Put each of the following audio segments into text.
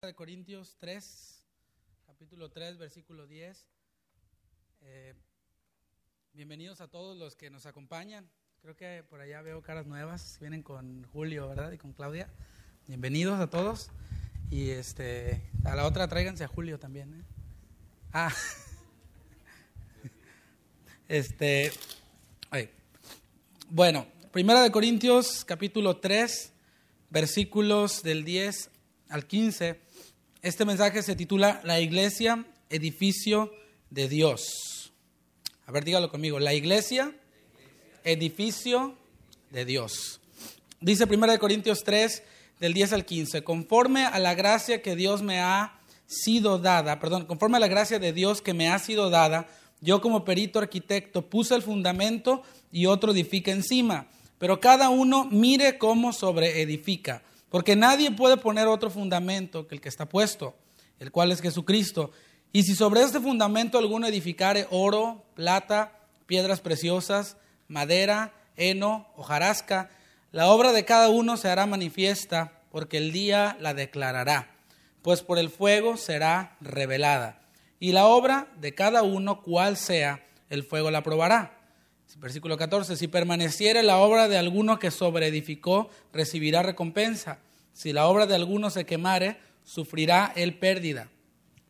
De Corintios 3, capítulo 3, versículo 10. Bienvenidos a todos los que nos acompañan. Creo que por allá veo caras nuevas. Vienen con Julio, ¿verdad? Y con Claudia. Bienvenidos a todos. Y a la otra tráiganse a Julio también, ¿eh? Bueno, Primera de Corintios, capítulo 3, versículos del 10 al 15. Este mensaje se titula La Iglesia, Edificio de Dios. A ver, dígalo conmigo. La Iglesia, Edificio de Dios. Dice 1 Corintios 3, del 10 al 15. Conforme a la gracia que Dios me ha sido dada, conforme a la gracia de Dios que me ha sido dada, yo como perito arquitecto puse el fundamento y otro edifica encima. Pero cada uno mire cómo sobreedifica. Porque nadie puede poner otro fundamento que el que está puesto, el cual es Jesucristo. Y si sobre este fundamento alguno edificare oro, plata, piedras preciosas, madera, heno, hojarasca, la obra de cada uno se hará manifiesta, porque el día la declarará, pues por el fuego será revelada. Y la obra de cada uno, cual sea, el fuego la probará. Versículo 14, si permaneciere la obra de alguno que sobreedificó, recibirá recompensa. Si la obra de alguno se quemare, sufrirá él pérdida.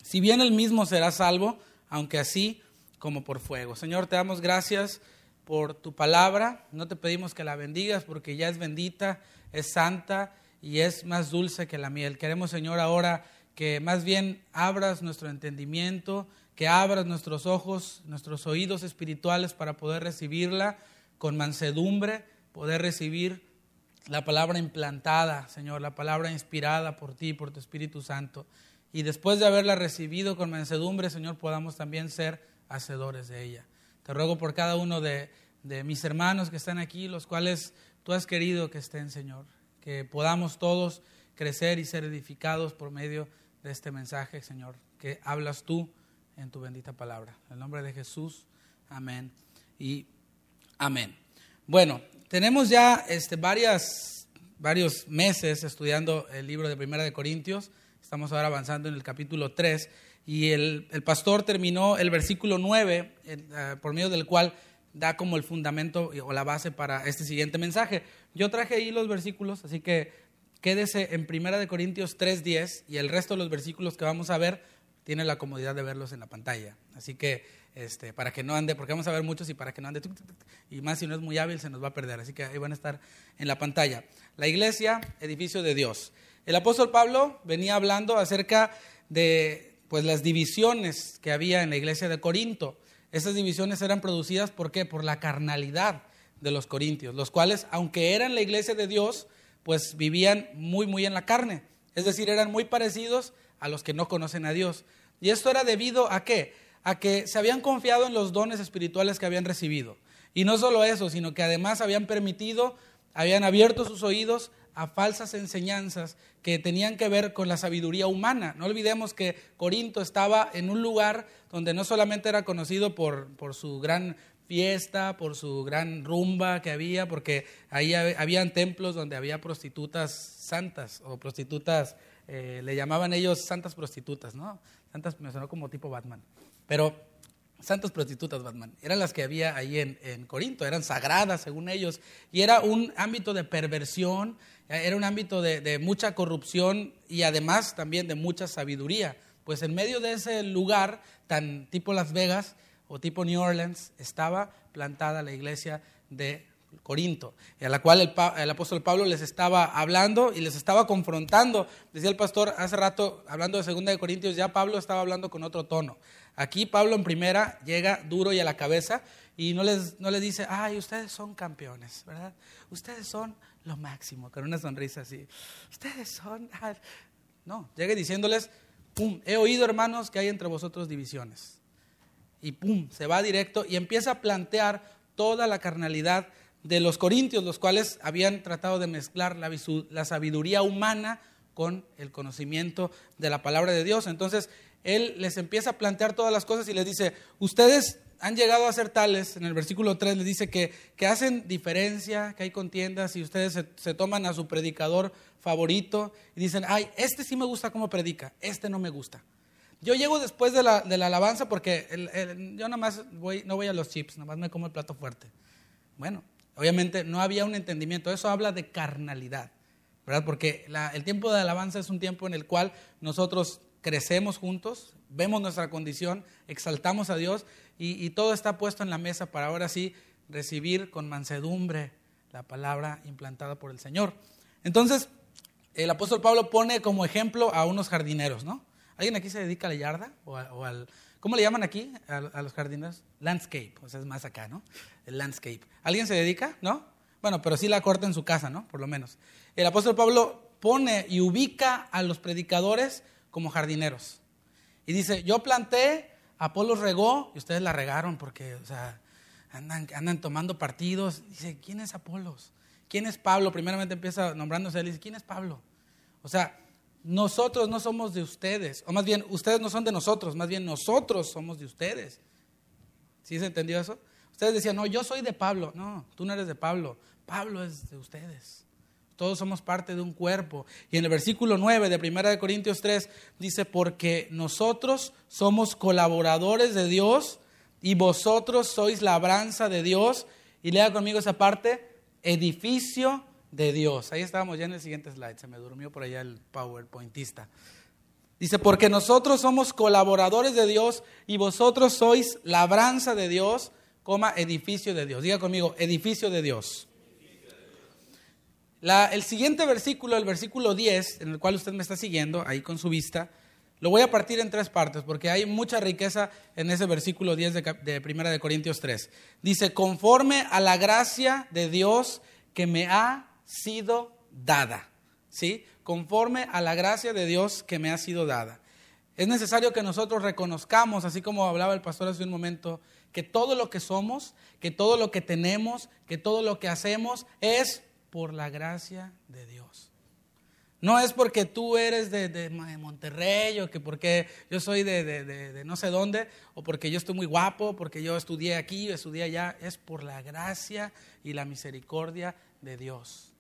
Si bien él mismo será salvo, aunque así como por fuego. Señor, te damos gracias por tu palabra. No te pedimos que la bendigas porque ya es bendita, es santa y es más dulce que la miel. Queremos, Señor, ahora que más bien abras nuestro entendimiento, que abras nuestros ojos, nuestros oídos espirituales para poder recibirla con mansedumbre, poder recibir la palabra implantada, Señor, la palabra inspirada por ti, por tu Espíritu Santo. Y después de haberla recibido con mansedumbre, Señor, podamos también ser hacedores de ella. Te ruego por cada uno de mis hermanos que están aquí, los cuales tú has querido que estén, Señor, que podamos todos crecer y ser edificados por medio de este mensaje, Señor, que hablas tú en tu bendita palabra. En el nombre de Jesús, amén y amén. Bueno, tenemos ya varios meses estudiando el libro de Primera de Corintios. Estamos ahora avanzando en el capítulo 3 y el pastor terminó el versículo 9, por medio del cual da como el fundamento o la base para este siguiente mensaje. Yo traje ahí los versículos, así que quédese en Primera de Corintios 3:10 y el resto de los versículos que vamos a ver tiene la comodidad de verlos en la pantalla. Así que, para que no ande, porque vamos a ver muchos y para que no ande, y más si no es muy hábil, se nos va a perder. Así que ahí van a estar en la pantalla. La iglesia, edificio de Dios. El apóstol Pablo venía hablando acerca de las divisiones que había en la iglesia de Corinto. Esas divisiones eran producidas, ¿por qué? Por la carnalidad de los corintios, los cuales, aunque eran la iglesia de Dios, pues vivían muy, muy en la carne. Es decir, eran muy parecidos a los que no conocen a Dios. ¿Y esto era debido a qué? A que se habían confiado en los dones espirituales que habían recibido. Y no solo eso, sino que además habían abierto sus oídos a falsas enseñanzas que tenían que ver con la sabiduría humana. No olvidemos que Corinto estaba en un lugar donde no solamente era conocido por su gran fiesta, por su gran rumba que había, porque ahí habían templos donde había prostitutas santas o prostitutas. Le llamaban ellos santas prostitutas, ¿no? Santas, me sonó como tipo Batman. Pero santas prostitutas, Batman. Eran las que había ahí en Corinto, eran sagradas según ellos. Y era un ámbito de perversión, era un ámbito de mucha corrupción y además también de mucha sabiduría. Pues en medio de ese lugar, tan tipo Las Vegas o tipo New Orleans, estaba plantada la iglesia de Corinto, a la cual el apóstol Pablo les estaba hablando y les estaba confrontando. Decía el pastor hace rato, hablando de Segunda de Corintios, ya Pablo estaba hablando con otro tono. Aquí Pablo en primera llega duro y a la cabeza y no les dice, ay, ustedes son campeones, ¿verdad? Ustedes son lo máximo, con una sonrisa así. Ustedes son... Ah. No, llega diciéndoles, pum, he oído, hermanos, que hay entre vosotros divisiones. Y pum, se va directo y empieza a plantear toda la carnalidad de los corintios, los cuales habían tratado de mezclar la sabiduría humana con el conocimiento de la palabra de Dios. Entonces, él les empieza a plantear todas las cosas y les dice, ustedes han llegado a ser tales, en el versículo 3 les dice que hacen diferencia, que hay contiendas y ustedes se toman a su predicador favorito y dicen, ay, este sí me gusta cómo predica, este no me gusta. Yo llego después de la alabanza porque yo nada más no voy a los chips, nada más me como el plato fuerte. Bueno, obviamente no había un entendimiento, eso habla de carnalidad, ¿verdad? Porque el tiempo de alabanza es un tiempo en el cual nosotros crecemos juntos, vemos nuestra condición, exaltamos a Dios y todo está puesto en la mesa para ahora sí recibir con mansedumbre la palabra implantada por el Señor. Entonces, el apóstol Pablo pone como ejemplo a unos jardineros, ¿no? ¿Alguien aquí se dedica a la yarda? O al, ¿cómo le llaman aquí a los jardineros? Landscape, o sea, es más acá, ¿no? El landscape. ¿Alguien se dedica? ¿No? Bueno, pero sí la corta en su casa, ¿no? Por lo menos. El apóstol Pablo pone y ubica a los predicadores como jardineros. Y dice, yo planté, Apolos regó, y ustedes la regaron porque, o sea, andan tomando partidos. Dice, ¿quién es Apolos? ¿Quién es Pablo? Primeramente empieza nombrándose él y dice, ¿quién es Pablo? O sea, nosotros no somos de ustedes, o más bien, ustedes no son de nosotros, más bien nosotros somos de ustedes. ¿Sí se entendió eso? Ustedes decían, no, yo soy de Pablo. No, tú no eres de Pablo, Pablo es de ustedes. Todos somos parte de un cuerpo. Y en el versículo 9 de 1 Corintios 3 dice, porque nosotros somos colaboradores de Dios y vosotros sois labranza de Dios. Y lea conmigo esa parte, edificio de Dios. Ahí estábamos ya en el siguiente slide, se me durmió por allá el PowerPointista. Dice, porque nosotros somos colaboradores de Dios y vosotros sois labranza de Dios, edificio de Dios. Diga conmigo, edificio de Dios. El siguiente versículo, el versículo 10, en el cual usted me está siguiendo, ahí con su vista, lo voy a partir en tres partes, porque hay mucha riqueza en ese versículo 10 de 1 Corintios 3. Dice, conforme a la gracia de Dios que me ha sido dada. ¿Sí? Conforme a la gracia de Dios que me ha sido dada. Es necesario que nosotros reconozcamos, así como hablaba el pastor hace un momento, que todo lo que somos, que todo lo que tenemos, que todo lo que hacemos es por la gracia de Dios. No es porque tú eres de Monterrey o que porque yo soy de no sé dónde o porque yo estoy muy guapo, porque yo estudié aquí o estudié allá. Es por la gracia y la misericordia de Dios.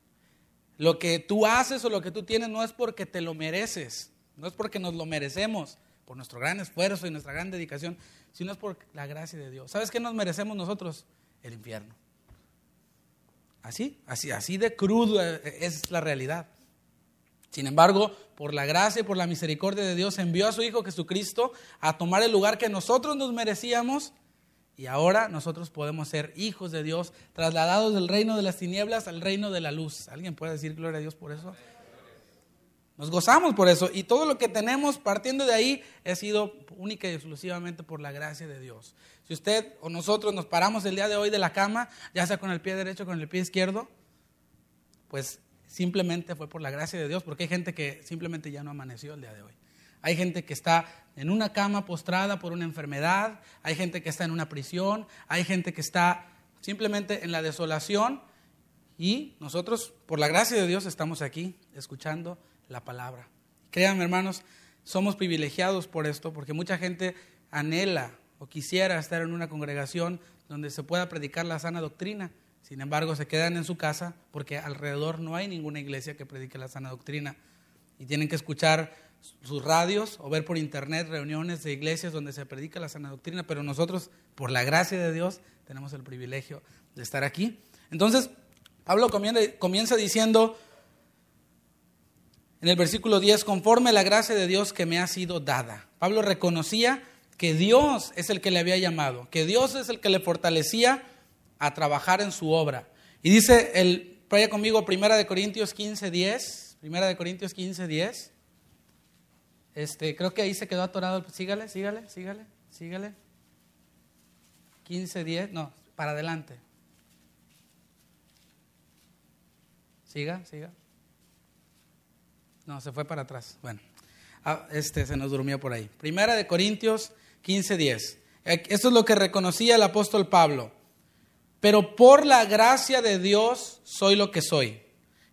Lo que tú haces o lo que tú tienes no es porque te lo mereces, no es porque nos lo merecemos por nuestro gran esfuerzo y nuestra gran dedicación, sino es por la gracia de Dios. ¿Sabes qué nos merecemos nosotros? El infierno. Así de crudo es la realidad. Sin embargo, por la gracia y por la misericordia de Dios envió a su Hijo Jesucristo a tomar el lugar que nosotros nos merecíamos y ahora nosotros podemos ser hijos de Dios, trasladados del reino de las tinieblas al reino de la luz. ¿Alguien puede decir gloria a Dios por eso? Nos gozamos por eso y todo lo que tenemos partiendo de ahí ha sido única y exclusivamente por la gracia de Dios. Si usted o nosotros nos paramos el día de hoy de la cama, ya sea con el pie derecho o con el pie izquierdo, pues simplemente fue por la gracia de Dios, porque hay gente que simplemente ya no amaneció el día de hoy. Hay gente que está en una cama postrada por una enfermedad, hay gente que está en una prisión, hay gente que está simplemente en la desolación y nosotros por la gracia de Dios estamos aquí escuchando la palabra. Créanme, hermanos, somos privilegiados por esto, porque mucha gente anhela o quisiera estar en una congregación donde se pueda predicar la sana doctrina. Sin embargo, se quedan en su casa porque alrededor no hay ninguna iglesia que predique la sana doctrina. Y tienen que escuchar sus radios o ver por internet reuniones de iglesias donde se predica la sana doctrina. Pero nosotros, por la gracia de Dios, tenemos el privilegio de estar aquí. Entonces, Pablo comienza diciendo en el versículo 10, conforme a la gracia de Dios que me ha sido dada. Pablo reconocía que Dios es el que le había llamado, que Dios es el que le fortalecía a trabajar en su obra. Y dice, vaya conmigo, 1 Corintios 15, 10. 1 Corintios 15, 10. Creo que ahí se quedó atorado. Sígale. 15, 10. No, para adelante. Siga. No, se fue para atrás. Bueno, se nos durmió por ahí. 1 Corintios 15, 10. Esto es lo que reconocía el apóstol Pablo. Pero por la gracia de Dios soy lo que soy,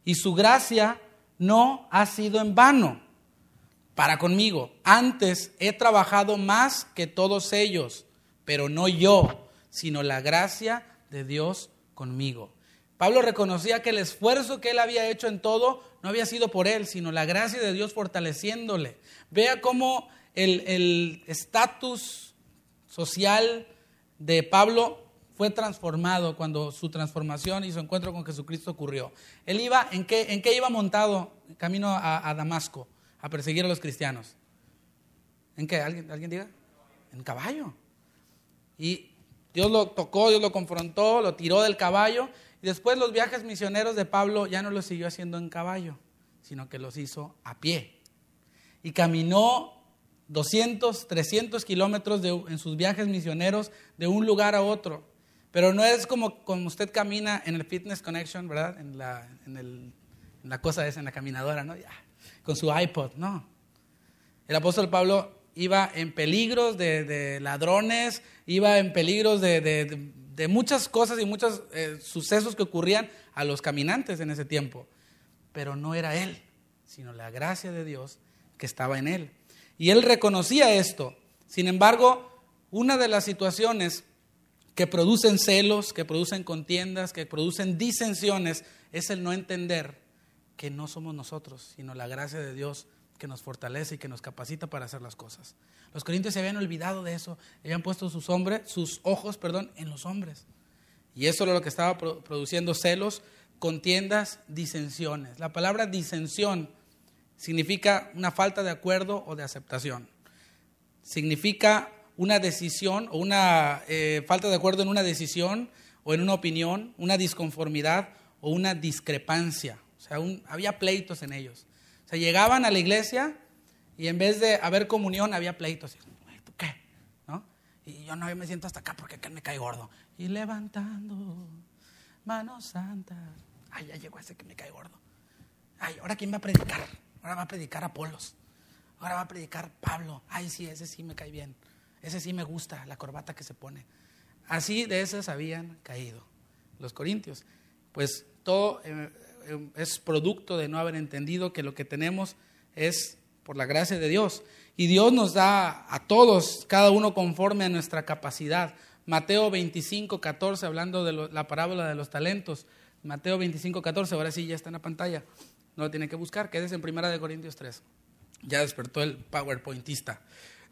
y su gracia no ha sido en vano para conmigo. Antes he trabajado más que todos ellos, pero no yo, sino la gracia de Dios conmigo. Pablo reconocía que el esfuerzo que él había hecho en todo no había sido por él, sino la gracia de Dios fortaleciéndole. Vea cómo el estatus social de Pablo fue transformado cuando su transformación y su encuentro con Jesucristo ocurrió. Él iba, ¿en qué iba montado camino a Damasco a perseguir a los cristianos? ¿En qué? ¿Alguien diga? En caballo. Y Dios lo tocó, Dios lo confrontó, lo tiró del caballo. Y después los viajes misioneros de Pablo ya no los siguió haciendo en caballo, sino que los hizo a pie. Y caminó 200, 300 kilómetros en sus viajes misioneros de un lugar a otro. Pero no es como usted camina en el Fitness Connection, ¿verdad? En la cosa esa, en la caminadora, ¿no? Ya, con su iPod, no. El apóstol Pablo iba en peligros de ladrones, iba en peligros de muchas cosas y muchos sucesos que ocurrían a los caminantes en ese tiempo. Pero no era él, sino la gracia de Dios que estaba en él. Y él reconocía esto. Sin embargo, una de las situaciones que producen celos, que producen contiendas, que producen disensiones, es el no entender que no somos nosotros, sino la gracia de Dios que nos fortalece y que nos capacita para hacer las cosas. Los corintios se habían olvidado de eso, habían puesto sus ojos en los hombres. Y eso era lo que estaba produciendo celos, contiendas, disensiones. La palabra disensión significa una falta de acuerdo o de aceptación. Significa una decisión o una falta de acuerdo en una decisión o en una opinión, una disconformidad o una discrepancia. O sea, había pleitos en ellos. O sea, llegaban a la iglesia y en vez de haber comunión había pleitos. Y, ¿tú qué? ¿No? Y yo no me siento hasta acá porque acá me cae gordo. Y levantando manos santas. Ay, ya llegó ese que me cae gordo. Ay, ¿ahora quién va a predicar? Ahora va a predicar Apolos. Ahora va a predicar Pablo. Ay, sí, ese sí me cae bien. Ese sí me gusta, la corbata que se pone. Así de esas habían caído los corintios. Pues todo es producto de no haber entendido que lo que tenemos es por la gracia de Dios. Y Dios nos da a todos, cada uno conforme a nuestra capacidad. Mateo 25:14, hablando de la parábola de los talentos. Mateo 25:14, ahora sí ya está en la pantalla. No lo tiene que buscar, quédese en 1 Corintios 3. Ya despertó el PowerPointista.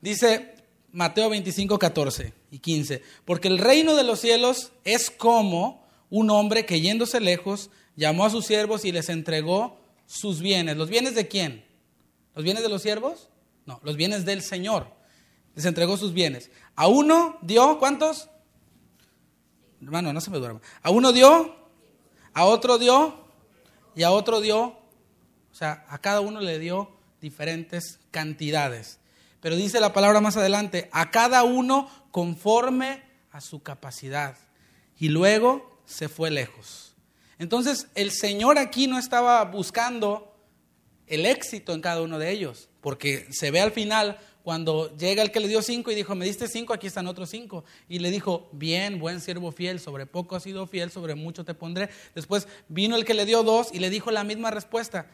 Dice Mateo 25:14 y 15. Porque el reino de los cielos es como un hombre que yéndose lejos llamó a sus siervos y les entregó sus bienes. ¿Los bienes de quién? ¿Los bienes de los siervos? No, los bienes del Señor. Les entregó sus bienes. A uno dio, ¿cuántos? Hermano, no se me duerma. A uno dio, a otro dio y a otro dio. O sea, a cada uno le dio diferentes cantidades. Pero dice la palabra más adelante, a cada uno conforme a su capacidad. Y luego se fue lejos. Entonces, el Señor aquí no estaba buscando el éxito en cada uno de ellos. Porque se ve al final, cuando llega el que le dio 5 y dijo, me diste 5, aquí están otros 5. Y le dijo, bien, buen siervo fiel, sobre poco has sido fiel, sobre mucho te pondré. Después vino el que le dio 2 y le dijo la misma respuesta.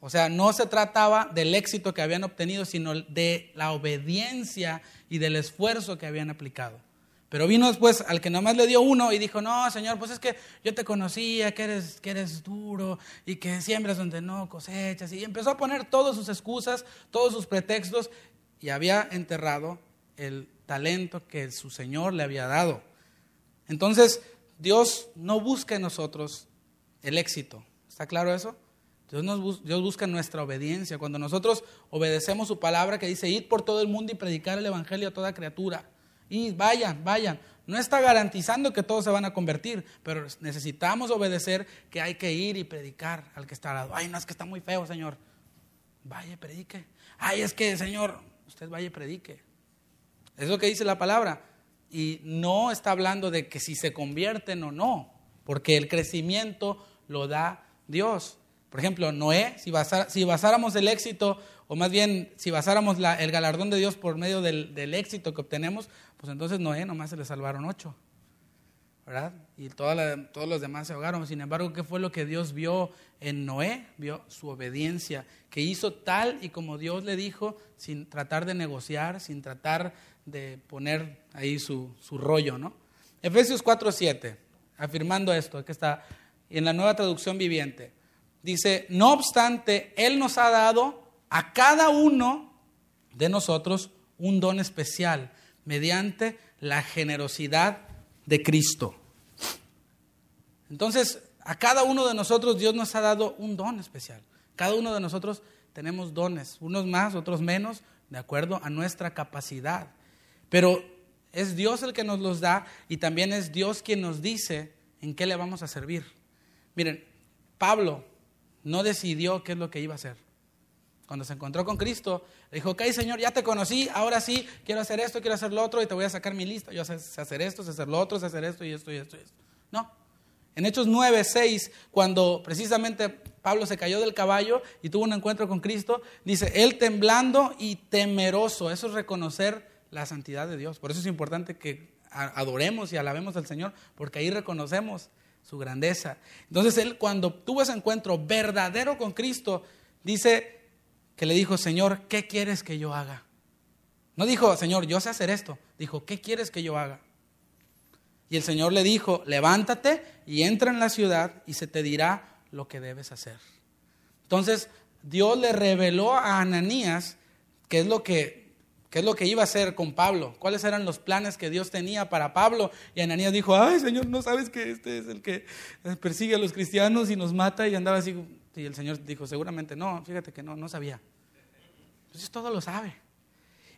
O sea, no se trataba del éxito que habían obtenido, sino de la obediencia y del esfuerzo que habían aplicado. Pero vino después al que nomás le dio 1 y dijo, no, Señor, pues es que yo te conocía, que eres duro y que siembras donde no cosechas. Y empezó a poner todas sus excusas, todos sus pretextos y había enterrado el talento que su Señor le había dado. Entonces, Dios no busca en nosotros el éxito. ¿Está claro eso? Dios busca nuestra obediencia. Cuando nosotros obedecemos su palabra que dice, id por todo el mundo y predicar el evangelio a toda criatura. Y vayan. No está garantizando que todos se van a convertir, pero necesitamos obedecer que hay que ir y predicar al que está al lado. Ay, no, es que está muy feo, Señor. Vaya, predique. Ay, es que, Señor, usted vaya y predique. Es lo que dice la palabra. Y no está hablando de que si se convierten o no, porque el crecimiento lo da Dios. Por ejemplo, Noé, si basáramos el éxito, o más bien, si basáramos el galardón de Dios por medio del éxito que obtenemos, pues entonces Noé nomás se le salvaron 8. ¿verdad? Y todos los demás se ahogaron. Sin embargo, ¿qué fue lo que Dios vio en Noé? Vio su obediencia, que hizo tal y como Dios le dijo, sin tratar de negociar, sin tratar de poner ahí su rollo, ¿no? Efesios 4:7, afirmando esto, aquí está en la Nueva Traducción Viviente. Dice, no obstante, Él nos ha dado a cada uno de nosotros un don especial mediante la generosidad de Cristo. Entonces, a cada uno de nosotros Dios nos ha dado un don especial. Cada uno de nosotros tenemos dones, unos más, otros menos, de acuerdo a nuestra capacidad. Pero es Dios el que nos los da y también es Dios quien nos dice en qué le vamos a servir. Miren, Pablo no decidió qué es lo que iba a hacer. Cuando se encontró con Cristo, le dijo, ok, Señor, ya te conocí, ahora sí, quiero hacer esto, quiero hacer lo otro, y te voy a sacar mi lista, yo sé hacer esto, sé hacer lo otro, sé hacer esto, y esto, y esto, y esto. No. En Hechos 9:6, cuando precisamente Pablo se cayó del caballo y tuvo un encuentro con Cristo, dice, él temblando y temeroso. Eso es reconocer la santidad de Dios. Por eso es importante que adoremos y alabemos al Señor, porque ahí reconocemos su grandeza. Entonces, él cuando tuvo ese encuentro verdadero con Cristo, dice que le dijo, Señor, ¿qué quieres que yo haga? No dijo, Señor, yo sé hacer esto. Dijo, ¿qué quieres que yo haga? Y el Señor le dijo, levántate y entra en la ciudad y se te dirá lo que debes hacer. Entonces, Dios le reveló a Ananías qué es lo que iba a hacer con Pablo. ¿Cuáles eran los planes que Dios tenía para Pablo? Y Ananías dijo, ay, Señor, ¿no sabes que este es el que persigue a los cristianos y nos mata? Y andaba así... Y el Señor dijo, seguramente no, fíjate que no sabía. Entonces todo lo sabe.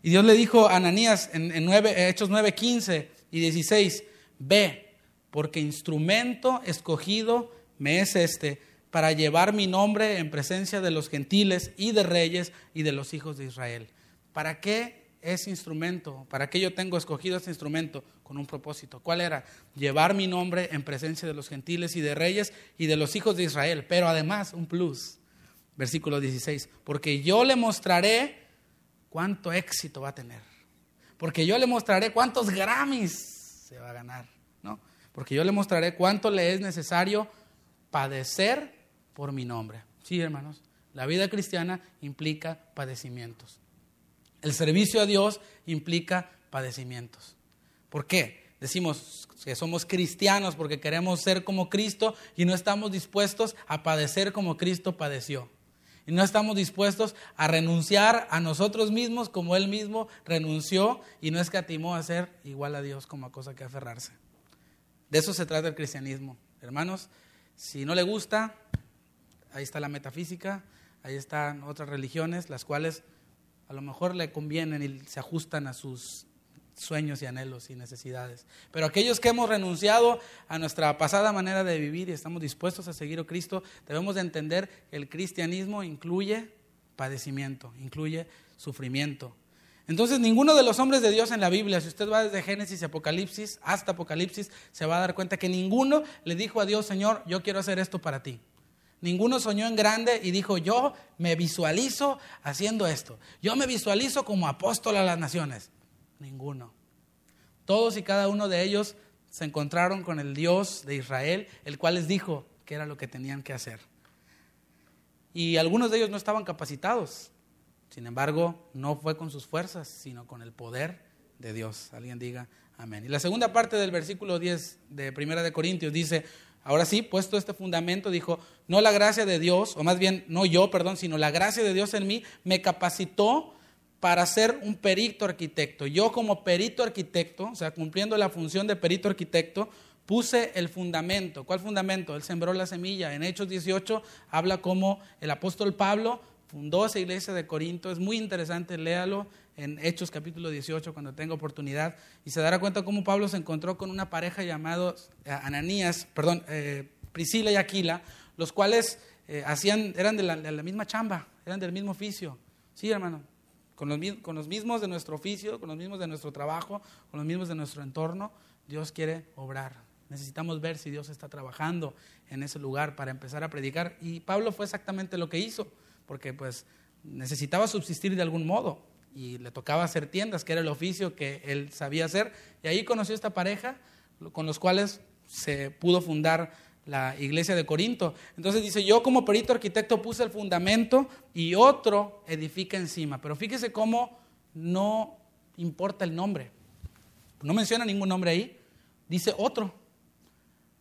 Y Dios le dijo a Ananías en Hechos 9:15 y 16, ve, porque instrumento escogido me es este para llevar mi nombre en presencia de los gentiles y de reyes y de los hijos de Israel. ¿Para qué ese instrumento? ¿Para qué yo tengo escogido ese instrumento? Con un propósito. ¿Cuál era? Llevar mi nombre en presencia de los gentiles y de reyes y de los hijos de Israel. Pero además, un plus. Versículo 16. Porque yo le mostraré cuánto éxito va a tener. Porque yo le mostraré cuántos Grammys se va a ganar, ¿no? Porque yo le mostraré cuánto le es necesario padecer por mi nombre. Sí, hermanos. La vida cristiana implica padecimientos. El servicio a Dios implica padecimientos. ¿Por qué? Decimos que somos cristianos porque queremos ser como Cristo y no estamos dispuestos a padecer como Cristo padeció. Y no estamos dispuestos a renunciar a nosotros mismos como Él mismo renunció y no escatimó a ser igual a Dios como a cosa que aferrarse. De eso se trata el cristianismo. Hermanos, si no le gusta, ahí está la metafísica, ahí están otras religiones, las cuales a lo mejor le convienen y se ajustan a sus sueños y anhelos y necesidades. Pero aquellos que hemos renunciado a nuestra pasada manera de vivir y estamos dispuestos a seguir a Cristo, debemos de entender que el cristianismo incluye padecimiento, incluye sufrimiento. Entonces, ninguno de los hombres de Dios en la Biblia, si usted va desde Génesis y Apocalipsis hasta Apocalipsis, se va a dar cuenta que ninguno le dijo a Dios, Señor, yo quiero hacer esto para ti. Ninguno soñó en grande y dijo, yo me visualizo haciendo esto. Yo me visualizo como apóstol a las naciones. Ninguno. Todos y cada uno de ellos se encontraron con el Dios de Israel, el cual les dijo que era lo que tenían que hacer. Y algunos de ellos no estaban capacitados. Sin embargo, no fue con sus fuerzas, sino con el poder de Dios. Alguien diga amén. Y la segunda parte del versículo 10 de 1 de Corintios dice, ahora sí, puesto este fundamento, dijo, no la gracia de Dios, o más bien, sino la gracia de Dios en mí me capacitó para ser un perito arquitecto. Yo como perito arquitecto, o sea, cumpliendo la función de perito arquitecto, puse el fundamento. ¿Cuál fundamento? Él sembró la semilla. En Hechos 18 habla cómo el apóstol Pablo fundó esa iglesia de Corinto. Es muy interesante, léalo en Hechos capítulo 18 cuando tenga oportunidad. Y se dará cuenta cómo Pablo se encontró con una pareja llamada Priscila y Aquila, los cuales eran de la misma chamba, eran del mismo oficio. Sí, hermano. Con los mismos de nuestro oficio, con los mismos de nuestro trabajo, con los mismos de nuestro entorno, Dios quiere obrar. Necesitamos ver si Dios está trabajando en ese lugar para empezar a predicar. Y Pablo fue exactamente lo que hizo, porque pues necesitaba subsistir de algún modo y le tocaba hacer tiendas, que era el oficio que él sabía hacer. Y ahí conoció esta pareja con los cuales se pudo fundar la iglesia de Corinto. Entonces dice, yo como perito arquitecto puse el fundamento y otro edifica encima. Pero fíjese cómo no importa el nombre. No menciona ningún nombre ahí. Dice otro,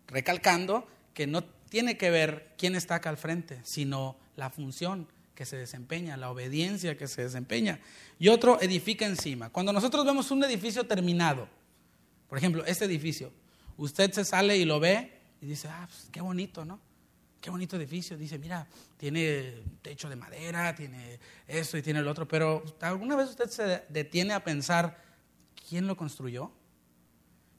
recalcando que no tiene que ver quién está acá al frente, sino la función que se desempeña, la obediencia que se desempeña. Y otro edifica encima. Cuando nosotros vemos un edificio terminado, por ejemplo, este edificio, usted se sale y lo ve y dice, ah, pues qué bonito, ¿no? Qué bonito edificio. Dice, mira, tiene techo de madera, tiene eso y tiene el otro. Pero ¿alguna vez usted se detiene a pensar quién lo construyó?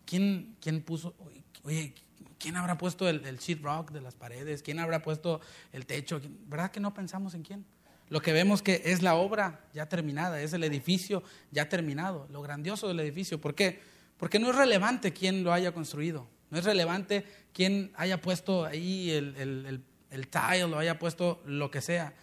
¿Quién puso? Oye, ¿quién habrá puesto el sheetrock de las paredes? ¿Quién habrá puesto el techo? ¿Verdad que no pensamos en quién? Lo que vemos que es la obra ya terminada, es el edificio ya terminado, lo grandioso del edificio. ¿Por qué? Porque no es relevante quién lo haya construido, no es relevante quién haya puesto ahí el tile o haya puesto lo que sea.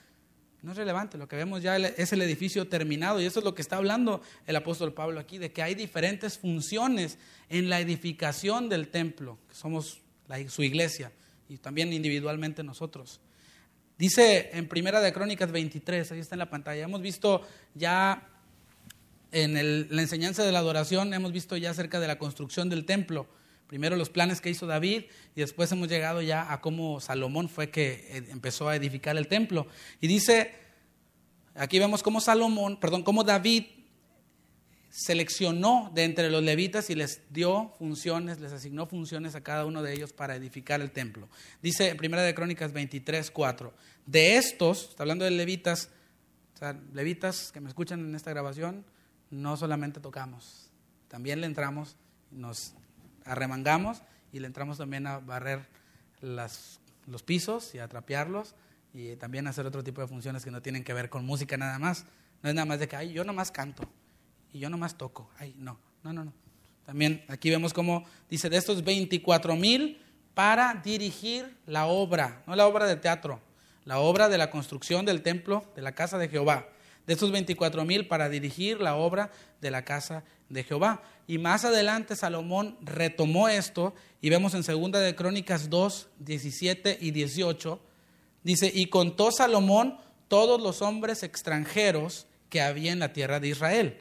No es relevante, lo que vemos ya es el edificio terminado, y eso es lo que está hablando el apóstol Pablo aquí, de que hay diferentes funciones en la edificación del templo, que somos su iglesia y también individualmente nosotros. Dice en Primera de Crónicas 23, ahí está en la pantalla, hemos visto ya en la enseñanza de la adoración, hemos visto ya acerca de la construcción del templo. Primero los planes que hizo David y después hemos llegado ya a cómo Salomón fue que empezó a edificar el templo. Y dice, aquí vemos cómo cómo David seleccionó de entre los levitas y les dio funciones, les asignó funciones a cada uno de ellos para edificar el templo. Dice en Primera de Crónicas 23, 4, de estos, está hablando de levitas, o sea, levitas que me escuchan en esta grabación, no solamente tocamos, también le entramos, nos arremangamos y le entramos también a barrer los pisos y a trapearlos y también a hacer otro tipo de funciones que no tienen que ver con música nada más. No es nada más de que, ay, yo nomás canto y yo nomás toco. Ay, no. También aquí vemos cómo dice de estos 24,000 para dirigir la obra, no la obra de teatro, la obra de la construcción del templo de la casa de Jehová. De estos 24,000 para dirigir la obra de la casa de Jehová. Y más adelante Salomón retomó esto y vemos en Segunda de Crónicas 2, 17 y 18. Dice, y contó Salomón todos los hombres extranjeros que había en la tierra de Israel.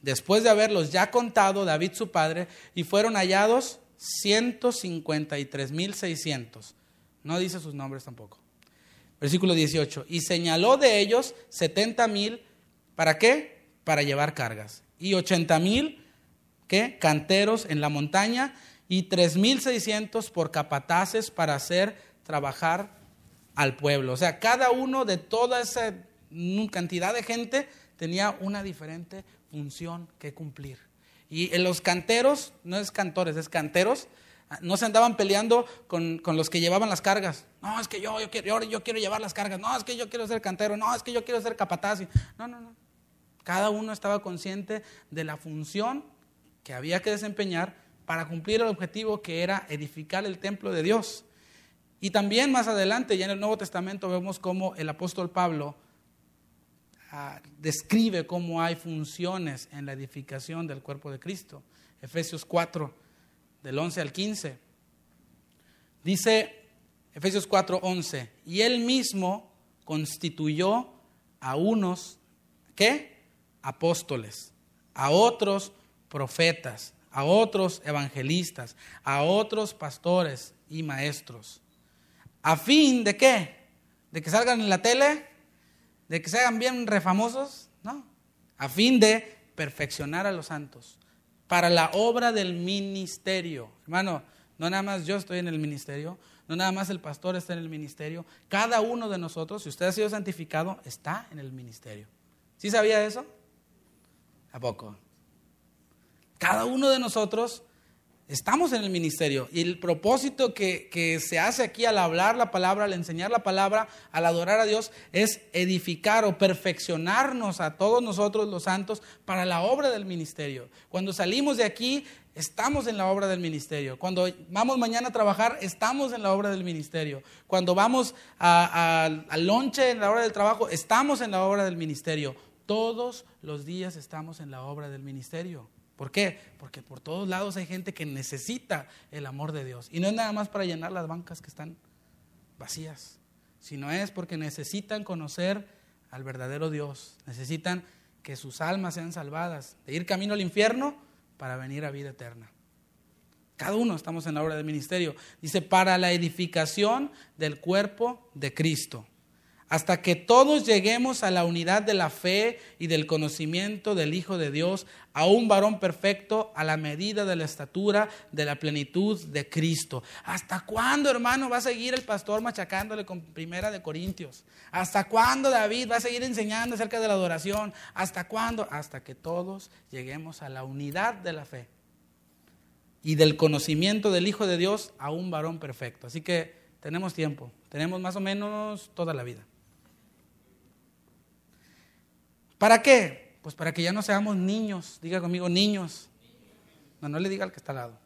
Después de haberlos ya contado David su padre, y fueron hallados 153,600. No dice sus nombres tampoco. Versículo 18, y señaló de ellos 70,000, ¿para qué? Para llevar cargas. Y 80,000, ¿qué? Canteros en la montaña, y 3,600 por capataces para hacer trabajar al pueblo. O sea, cada uno de toda esa cantidad de gente tenía una diferente función que cumplir. Y los canteros, no es cantores, es canteros, no se andaban peleando con los que llevaban las cargas. No, es que yo quiero llevar las cargas. No, es que yo quiero ser cantero. No, es que yo quiero ser capataz. No. Cada uno estaba consciente de la función que había que desempeñar para cumplir el objetivo que era edificar el templo de Dios. Y también más adelante, ya en el Nuevo Testamento, vemos cómo el apóstol Pablo describe cómo hay funciones en la edificación del cuerpo de Cristo. Efesios 4. Del 11 al 15. Dice Efesios 4, 11. Y él mismo constituyó a unos, ¿qué? Apóstoles, a otros profetas, a otros evangelistas, a otros pastores y maestros. ¿A fin de qué? ¿De que salgan en la tele? ¿De que se hagan bien refamosos? No. A fin de perfeccionar a los santos. Para la obra del ministerio. Hermano, no nada más yo estoy en el ministerio, no nada más el pastor está en el ministerio. Cada uno de nosotros, si usted ha sido santificado, está en el ministerio. ¿Sí sabía eso? ¿A poco? Cada uno de nosotros estamos en el ministerio. Y el propósito que se hace aquí al hablar la palabra, al enseñar la palabra, al adorar a Dios, es edificar o perfeccionarnos a todos nosotros los santos para la obra del ministerio. Cuando salimos de aquí, estamos en la obra del ministerio. Cuando vamos mañana a trabajar, estamos en la obra del ministerio. Cuando vamos al lonche en la hora del trabajo, estamos en la obra del ministerio. Todos los días estamos en la obra del ministerio. ¿Por qué? Porque por todos lados hay gente que necesita el amor de Dios. Y no es nada más para llenar las bancas que están vacías, sino es porque necesitan conocer al verdadero Dios. Necesitan que sus almas sean salvadas, de ir camino al infierno para venir a vida eterna. Cada uno estamos en la obra del ministerio. Dice, para la edificación del cuerpo de Cristo, hasta que todos lleguemos a la unidad de la fe y del conocimiento del Hijo de Dios, a un varón perfecto, a la medida de la estatura, de la plenitud de Cristo. ¿Hasta cuándo, hermano, va a seguir el pastor machacándole con 1 Corintios? ¿Hasta cuándo David va a seguir enseñando acerca de la adoración? ¿Hasta cuándo? Hasta que todos lleguemos a la unidad de la fe y del conocimiento del Hijo de Dios, a un varón perfecto. Así que tenemos tiempo, tenemos más o menos toda la vida. ¿Para qué? Pues para que ya no seamos niños. Diga conmigo, niños. No, no le diga al que está al lado.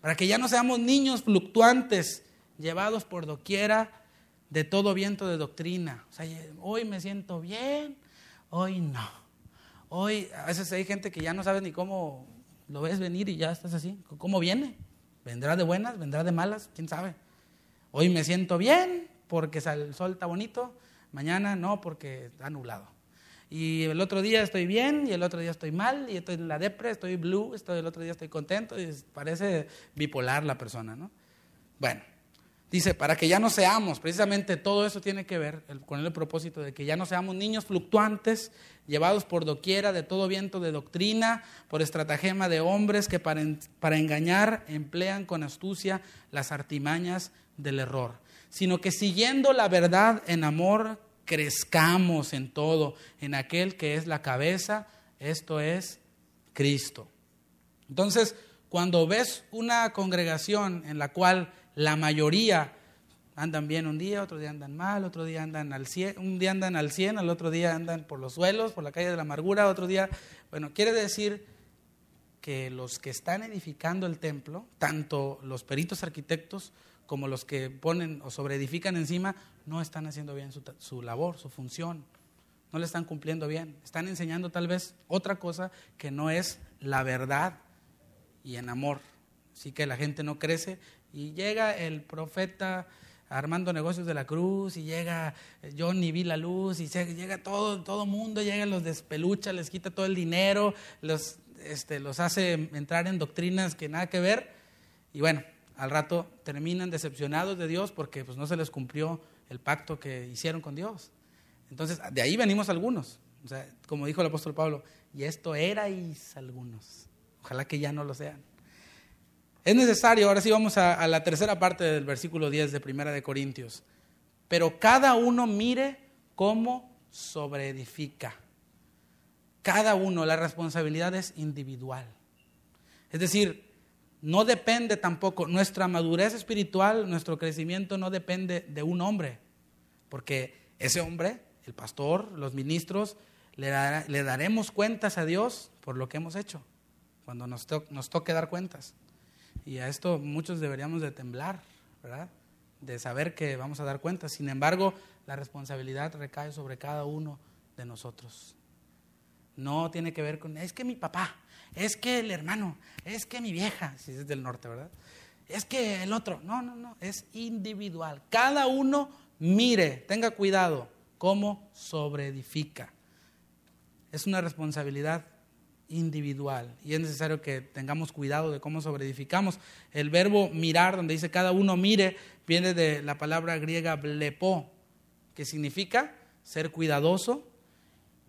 Para que ya no seamos niños fluctuantes, llevados por doquiera de todo viento de doctrina. O sea, hoy me siento bien, hoy no. Hoy, a veces hay gente que ya no sabe ni cómo, lo ves venir y ya estás así. ¿Cómo viene? ¿Vendrá de buenas? ¿Vendrá de malas? ¿Quién sabe? Hoy me siento bien porque el sol está bonito, mañana no porque está nublado. Y el otro día estoy bien y el otro día estoy mal, y estoy en la depre, estoy blue, el otro día estoy contento, y parece bipolar la persona, ¿no? Bueno, dice, para que ya no seamos, precisamente todo eso tiene que ver con el propósito de que ya no seamos niños fluctuantes, llevados por doquiera de todo viento de doctrina, por estratagema de hombres que para engañar emplean con astucia las artimañas del error, sino que siguiendo la verdad en amor, crezcamos en todo, en aquel que es la cabeza, esto es Cristo. Entonces, cuando ves una congregación en la cual la mayoría andan bien un día, otro día andan mal, otro día andan al 100, un día andan al 100, al otro día andan por los suelos, por la calle de la amargura, otro día, bueno, quiere decir que los que están edificando el templo, tanto los peritos arquitectos como los que ponen o sobreedifican encima, no están haciendo bien su labor, su función, no le están cumpliendo bien, están enseñando tal vez otra cosa que no es la verdad y en amor, así que la gente no crece y llega el profeta Armando Negocios de la Cruz y llega yo ni vi la luz y llega todo mundo, llega, los despelucha, les quita todo el dinero, los hace entrar en doctrinas que nada que ver y bueno, al rato terminan decepcionados de Dios porque pues, no se les cumplió el pacto que hicieron con Dios. Entonces, de ahí venimos algunos. O sea, como dijo el apóstol Pablo, y esto erais algunos. Ojalá que ya no lo sean. Es necesario, ahora sí vamos a la tercera parte del versículo 10 de 1 Corintios. Pero cada uno mire cómo sobreedifica. Cada uno, la responsabilidad es individual. Es decir, no depende tampoco, nuestra madurez espiritual, nuestro crecimiento no depende de un hombre, porque ese hombre, el pastor, los ministros, le daremos cuentas a Dios por lo que hemos hecho, cuando nos toque dar cuentas. Y a esto muchos deberíamos de temblar, ¿verdad? De saber que vamos a dar cuentas. Sin embargo, la responsabilidad recae sobre cada uno de nosotros. No tiene que ver con, es que mi papá, es que el hermano, es que mi vieja, si es del norte, ¿verdad? Es que el otro, no, es individual. Cada uno mire, tenga cuidado cómo sobreedifica. Es una responsabilidad individual y es necesario que tengamos cuidado de cómo sobreedificamos. El verbo mirar, donde dice cada uno mire, viene de la palabra griega blepo, que significa ser cuidadoso.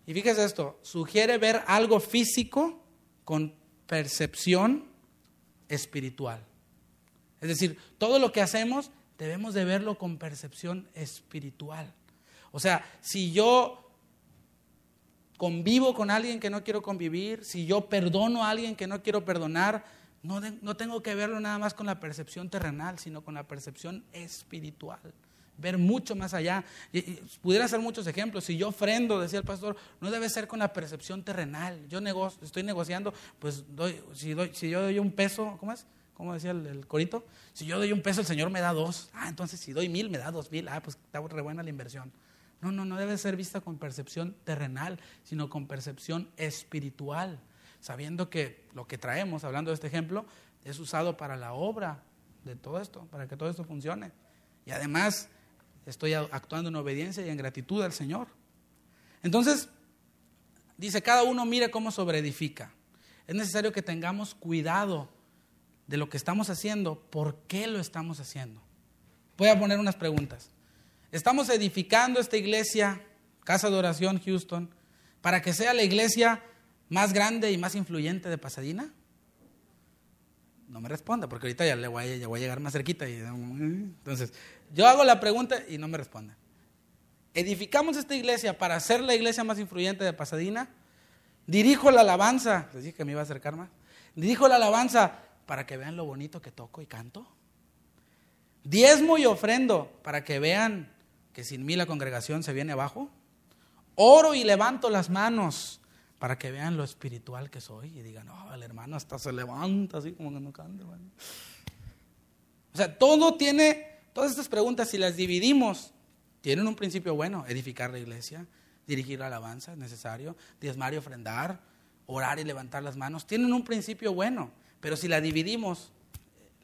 Y fíjese esto, sugiere ver algo físico con percepción espiritual. Es decir, todo lo que hacemos debemos de verlo con percepción espiritual. O sea, si yo convivo con alguien que no quiero convivir, si yo perdono a alguien que no quiero perdonar, no tengo que verlo nada más con la percepción terrenal, sino con la percepción espiritual. Ver mucho más allá. Y pudiera hacer muchos ejemplos. Si yo ofrendo, decía el pastor, no debe ser con la percepción terrenal. Yo estoy negociando, pues si yo doy un peso, ¿cómo es? ¿Cómo decía el corito? Si yo doy un peso, el Señor me da 2. Entonces si doy 1,000, me da 2,000. Pues está re buena la inversión. No debe ser vista con percepción terrenal, sino con percepción espiritual. sabiendo que lo que traemos, hablando de este ejemplo, es usado para la obra de todo esto, para que todo esto funcione. Y además estoy actuando en obediencia y en gratitud al Señor. Entonces, dice, cada uno mire cómo sobreedifica. Es necesario que tengamos cuidado de lo que estamos haciendo, por qué lo estamos haciendo. Voy a poner unas preguntas. ¿Estamos edificando esta iglesia, Casa de Oración Houston, para que sea la iglesia más grande y más influyente de Pasadena? No me responda, porque ahorita ya voy a llegar más cerquita. Entonces, yo hago la pregunta y no me responda. ¿Edificamos esta iglesia para ser la iglesia más influyente de Pasadena? Dirijo la alabanza, les dije que me iba a acercar más. Dirijo la alabanza para que vean lo bonito que toco y canto. Diezmo y ofrendo para que vean que sin mí la congregación se viene abajo. Oro y levanto las manos para que vean lo espiritual que soy y digan, oh, el hermano hasta se levanta así como que no canta, hermano. O sea, todo tiene, todas estas preguntas, si las dividimos, tienen un principio bueno: edificar la iglesia, dirigir la alabanza, es necesario, diezmar y ofrendar, orar y levantar las manos, tienen un principio bueno. Pero si la dividimos,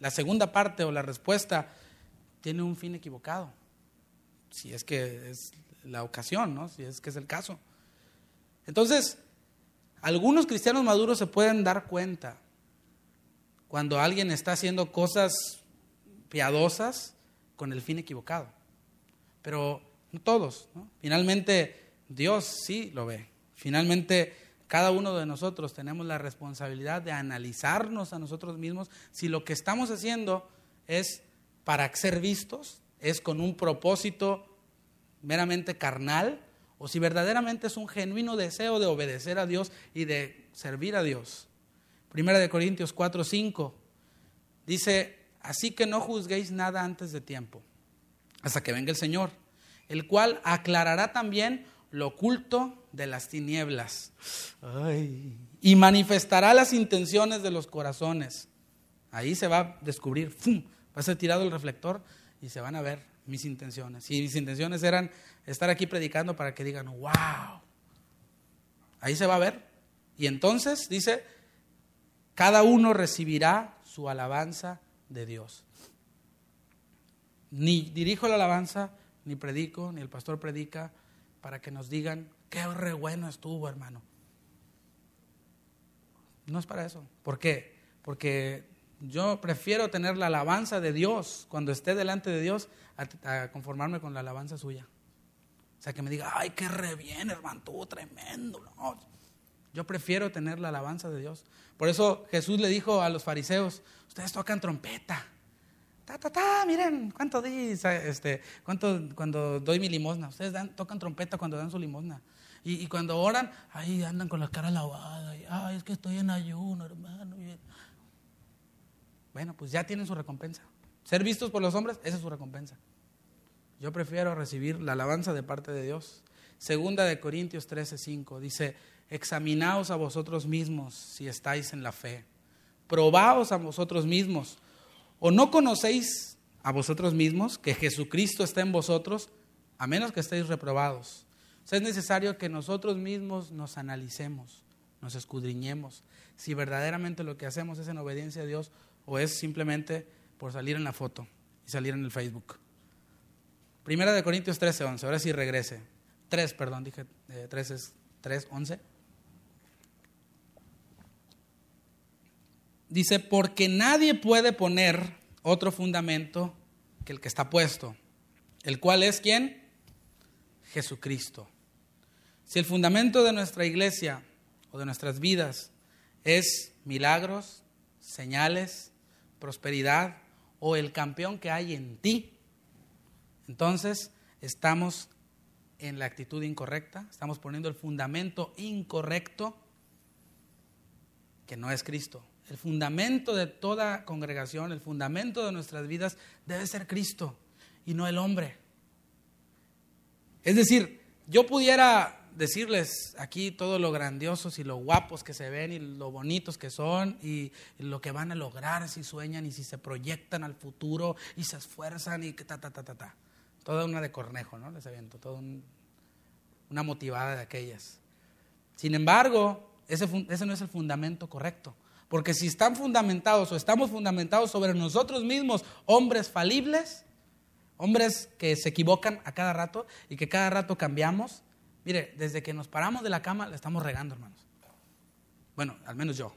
la segunda parte o la respuesta tiene un fin equivocado, si es que es la ocasión, ¿no? Si es que es el caso. Entonces, algunos cristianos maduros se pueden dar cuenta cuando alguien está haciendo cosas piadosas con el fin equivocado, pero no todos, ¿no? Finalmente, Dios sí lo ve. Finalmente, cada uno de nosotros tenemos la responsabilidad de analizarnos a nosotros mismos si lo que estamos haciendo es para ser vistos, es con un propósito meramente carnal, o si verdaderamente es un genuino deseo de obedecer a Dios y de servir a Dios. 1 Corintios 4:5 dice, así que no juzguéis nada antes de tiempo, hasta que venga el Señor, el cual aclarará también lo oculto de las tinieblas. Ay. Y manifestará las intenciones de los corazones. Ahí se va a descubrir, ¡fum!, va a ser tirado el reflector y se van a ver mis intenciones. Y mis intenciones eran estar aquí predicando para que digan, wow, ahí se va a ver. Y entonces dice, cada uno recibirá su alabanza de Dios. Ni dirijo la alabanza, ni predico, ni el pastor predica, para que nos digan, qué re bueno estuvo, hermano. No es para eso. ¿Por qué? Porque yo prefiero tener la alabanza de Dios cuando esté delante de Dios a conformarme con la alabanza suya. O sea, que me diga, ay, qué re bien, hermano, tú tremendo. No. Yo prefiero tener la alabanza de Dios. Por eso Jesús le dijo a los fariseos, ustedes tocan trompeta. Ta, ta, ta, miren, cuánto dice, cuando doy mi limosna, ustedes tocan trompeta cuando dan su limosna, y cuando oran, ahí andan con la cara lavada, y, ay, es que estoy en ayuno, hermano. Bueno, pues ya tienen su recompensa, ser vistos por los hombres, esa es su recompensa. Yo prefiero recibir la alabanza de parte de Dios. 2 Corintios 13:5 dice, examinaos a vosotros mismos si estáis en la fe, probaos a vosotros mismos, ¿o no conocéis a vosotros mismos que Jesucristo está en vosotros, a menos que estéis reprobados? O sea, es necesario que nosotros mismos nos analicemos, nos escudriñemos, si verdaderamente lo que hacemos es en obediencia a Dios o es simplemente por salir en la foto y salir en el Facebook. 1 Corintios 13:11, ahora sí regrese. 3:11. Dice, porque nadie puede poner otro fundamento que el que está puesto, el cual es ¿quién? Jesucristo. Si el fundamento de nuestra iglesia o de nuestras vidas es milagros, señales, prosperidad o el campeón que hay en ti, entonces estamos en la actitud incorrecta, estamos poniendo el fundamento incorrecto que no es Cristo. El fundamento de toda congregación, el fundamento de nuestras vidas debe ser Cristo y no el hombre. Es decir, yo pudiera decirles aquí todo lo grandiosos y lo guapos que se ven y lo bonitos que son y lo que van a lograr si sueñan y si se proyectan al futuro y se esfuerzan y ta. Toda una de cornejo, ¿no? Les aviento, toda una motivada de aquellas. Sin embargo, Ese no es el fundamento correcto. Porque si están fundamentados o estamos fundamentados sobre nosotros mismos, hombres falibles, hombres que se equivocan a cada rato y que cada rato cambiamos, mire, desde que nos paramos de la cama la estamos regando, hermanos. Bueno, al menos yo.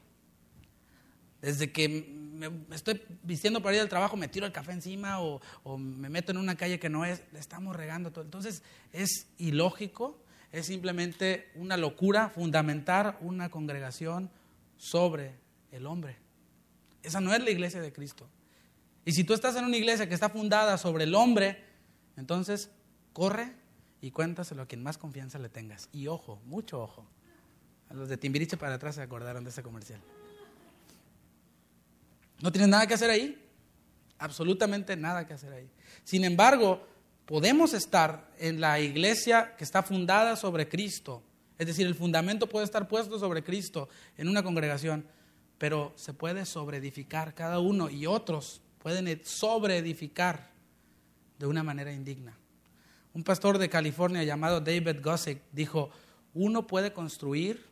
Desde que me estoy vistiendo para ir al trabajo, me tiro el café encima o me meto en una calle que no es, le estamos regando todo. Entonces es ilógico, es simplemente una locura fundamentar una congregación sobre el hombre. Esa no es la iglesia de Cristo. Y si tú estás en una iglesia que está fundada sobre el hombre, entonces corre y cuéntaselo a quien más confianza le tengas. Y ojo, mucho ojo. A los de Timbiriche para atrás se acordaron de ese comercial. No tienes nada que hacer ahí, absolutamente nada que hacer ahí. Sin embargo, podemos estar en la iglesia que está fundada sobre Cristo, es decir, el fundamento puede estar puesto sobre Cristo en una congregación, pero se puede sobreedificar cada uno y otros pueden sobreedificar de una manera indigna. Un pastor de California llamado David dijo, uno no puede construir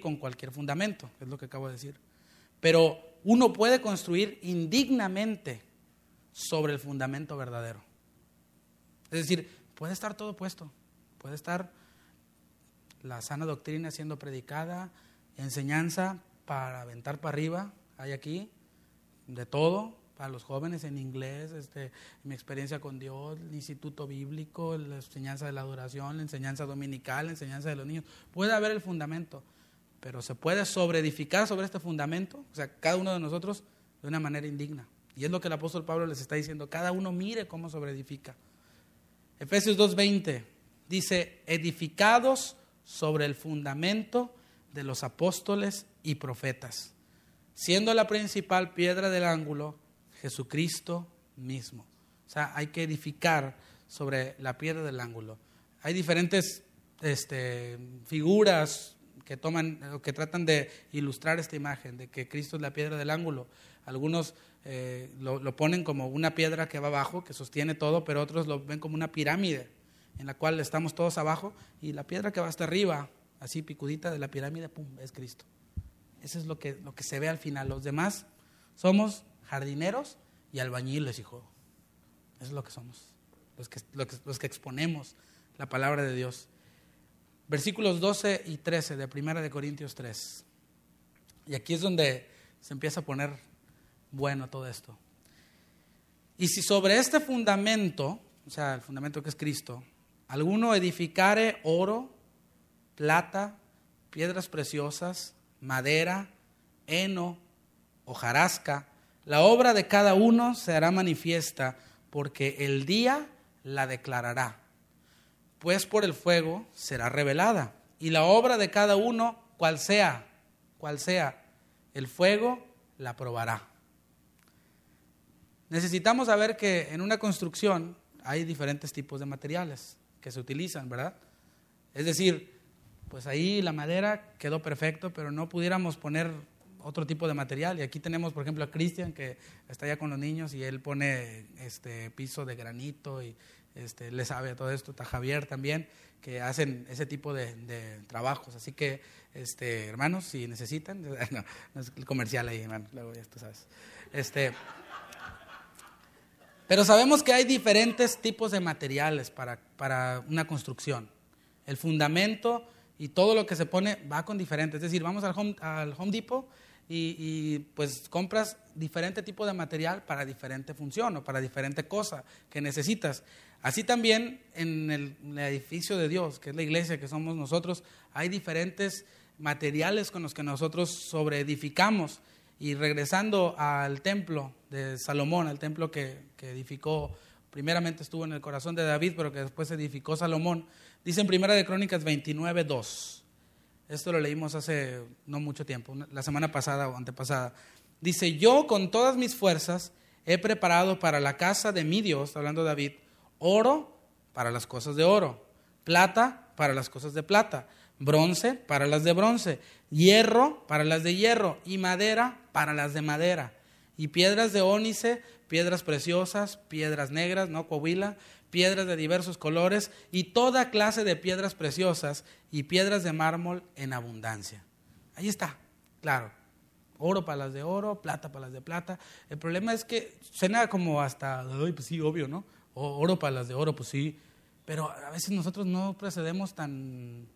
con cualquier fundamento, es lo que acabo de decir. Pero uno puede construir indignamente sobre el fundamento verdadero. Es decir, puede estar todo puesto. Puede estar la sana doctrina siendo predicada, enseñanza para aventar para arriba, hay aquí, de todo, para los jóvenes en inglés, mi experiencia con Dios, el instituto bíblico, la enseñanza de la adoración, la enseñanza dominical, la enseñanza de los niños. Puede haber el fundamento. Pero se puede sobreedificar sobre este fundamento, o sea, cada uno de nosotros de una manera indigna. Y es lo que el apóstol Pablo les está diciendo, cada uno mire cómo sobreedifica. Efesios 2:20 dice, edificados sobre el fundamento de los apóstoles y profetas, siendo la principal piedra del ángulo Jesucristo mismo. O sea, hay que edificar sobre la piedra del ángulo. Hay diferentes figuras que toman o que tratan de ilustrar esta imagen de que Cristo es la piedra del ángulo. Algunos lo ponen como una piedra que va abajo, que sostiene todo, pero otros lo ven como una pirámide en la cual estamos todos abajo y la piedra que va hasta arriba, así picudita de la pirámide, ¡pum!, es Cristo. Eso es lo que se ve al final. Los demás somos jardineros y albañiles, hijo. Eso es lo que somos, los que exponemos la palabra de Dios. Versículos 12 y 13 de 1 de Corintios 3. Y aquí es donde se empieza a poner bueno todo esto. Y si sobre este fundamento, o sea, el fundamento que es Cristo, alguno edificare oro, plata, piedras preciosas, madera, heno, hojarasca, la obra de cada uno se hará manifiesta, porque el día la declarará. Pues por el fuego será revelada, y la obra de cada uno, cual sea, el fuego la probará. Necesitamos saber que en una construcción hay diferentes tipos de materiales que se utilizan, ¿verdad? Es decir, pues ahí la madera quedó perfecto, pero no pudiéramos poner otro tipo de material. Y aquí tenemos, por ejemplo, a Cristian, que está allá con los niños y él pone piso de granito y le sabe a todo esto. Está Javier también, que hacen ese tipo de trabajos. Así que, hermanos, si necesitan, no es el comercial ahí, hermano, luego ya tú sabes. Pero sabemos que hay diferentes tipos de materiales para una construcción. El fundamento y todo lo que se pone va con diferentes. Es decir, vamos al Home Depot y pues compras diferente tipo de material para diferente función o para diferente cosa que necesitas. Así también en el edificio de Dios, que es la iglesia que somos nosotros, hay diferentes materiales con los que nosotros sobreedificamos. Y regresando al templo de Salomón, al templo que edificó, primeramente estuvo en el corazón de David, pero que después edificó Salomón, dice en 1 de Crónicas 29:2. Esto lo leímos hace no mucho tiempo, la semana pasada o antepasada. Dice, yo con todas mis fuerzas he preparado para la casa de mi Dios, hablando David, oro para las cosas de oro, plata para las cosas de plata, bronce para las de bronce, hierro para las de hierro y madera para las de madera. Y piedras de ónice, piedras preciosas, piedras negras, no coahuila, piedras de diversos colores y toda clase de piedras preciosas y piedras de mármol en abundancia. Ahí está, claro, oro para las de oro, plata para las de plata. El problema es que suena como hasta, ay, pues sí, obvio, ¿no? O oro para las de oro, pues sí, pero a veces nosotros no procedemos tan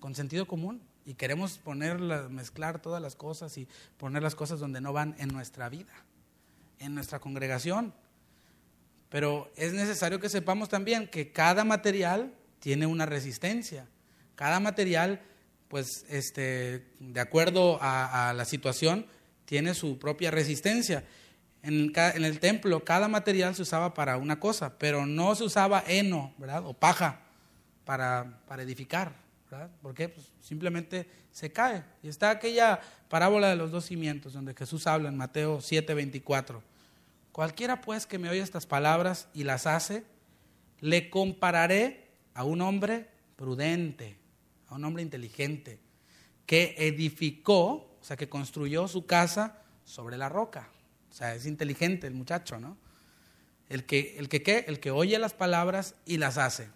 con sentido común y queremos mezclar todas las cosas y poner las cosas donde no van en nuestra vida, en nuestra congregación. Pero es necesario que sepamos también que cada material tiene una resistencia. Cada material, pues, de acuerdo a la situación, tiene su propia resistencia. En el templo, cada material se usaba para una cosa, pero no se usaba heno, ¿verdad? O paja para edificar, ¿verdad? Porque pues, simplemente se cae. Y está aquella parábola de los dos cimientos, donde Jesús habla en Mateo 7:24. Cualquiera pues que me oye estas palabras y las hace, le compararé a un hombre prudente, a un hombre inteligente, que edificó, o sea, que construyó su casa sobre la roca. O sea, es inteligente el muchacho, ¿no? El que oye las palabras y las hace.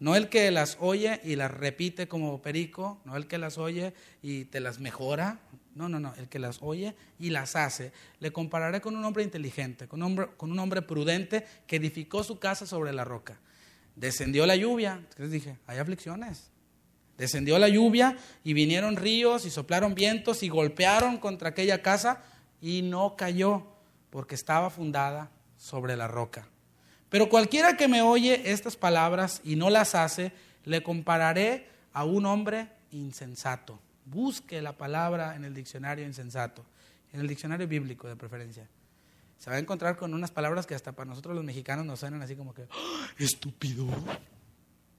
No el que las oye y las repite como perico, no el que las oye y te las mejora, no, el que las oye y las hace. Le compararé con un hombre inteligente, con un hombre prudente que edificó su casa sobre la roca. Descendió la lluvia, ¿qué les dije? Hay aflicciones. Descendió la lluvia y vinieron ríos y soplaron vientos y golpearon contra aquella casa y no cayó porque estaba fundada sobre la roca. Pero cualquiera que me oye estas palabras y no las hace, le compararé a un hombre insensato. Busque la palabra en el diccionario insensato, en el diccionario bíblico de preferencia. Se va a encontrar con unas palabras que hasta para nosotros los mexicanos nos suenan así como que, ¡oh, estúpido!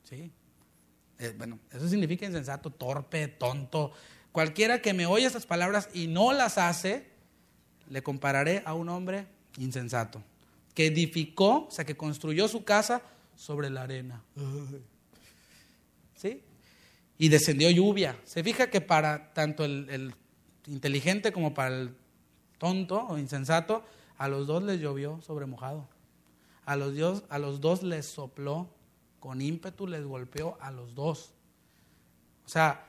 Sí. Bueno, eso significa insensato, torpe, tonto. Cualquiera que me oye estas palabras y no las hace, le compararé a un hombre insensato, que edificó, o sea, que construyó su casa sobre la arena. ¿Sí? Y descendió lluvia. Se fija que para tanto el inteligente como para el tonto o insensato, a los dos les llovió sobre mojado. A los dos les sopló, con ímpetu les golpeó a los dos. O sea,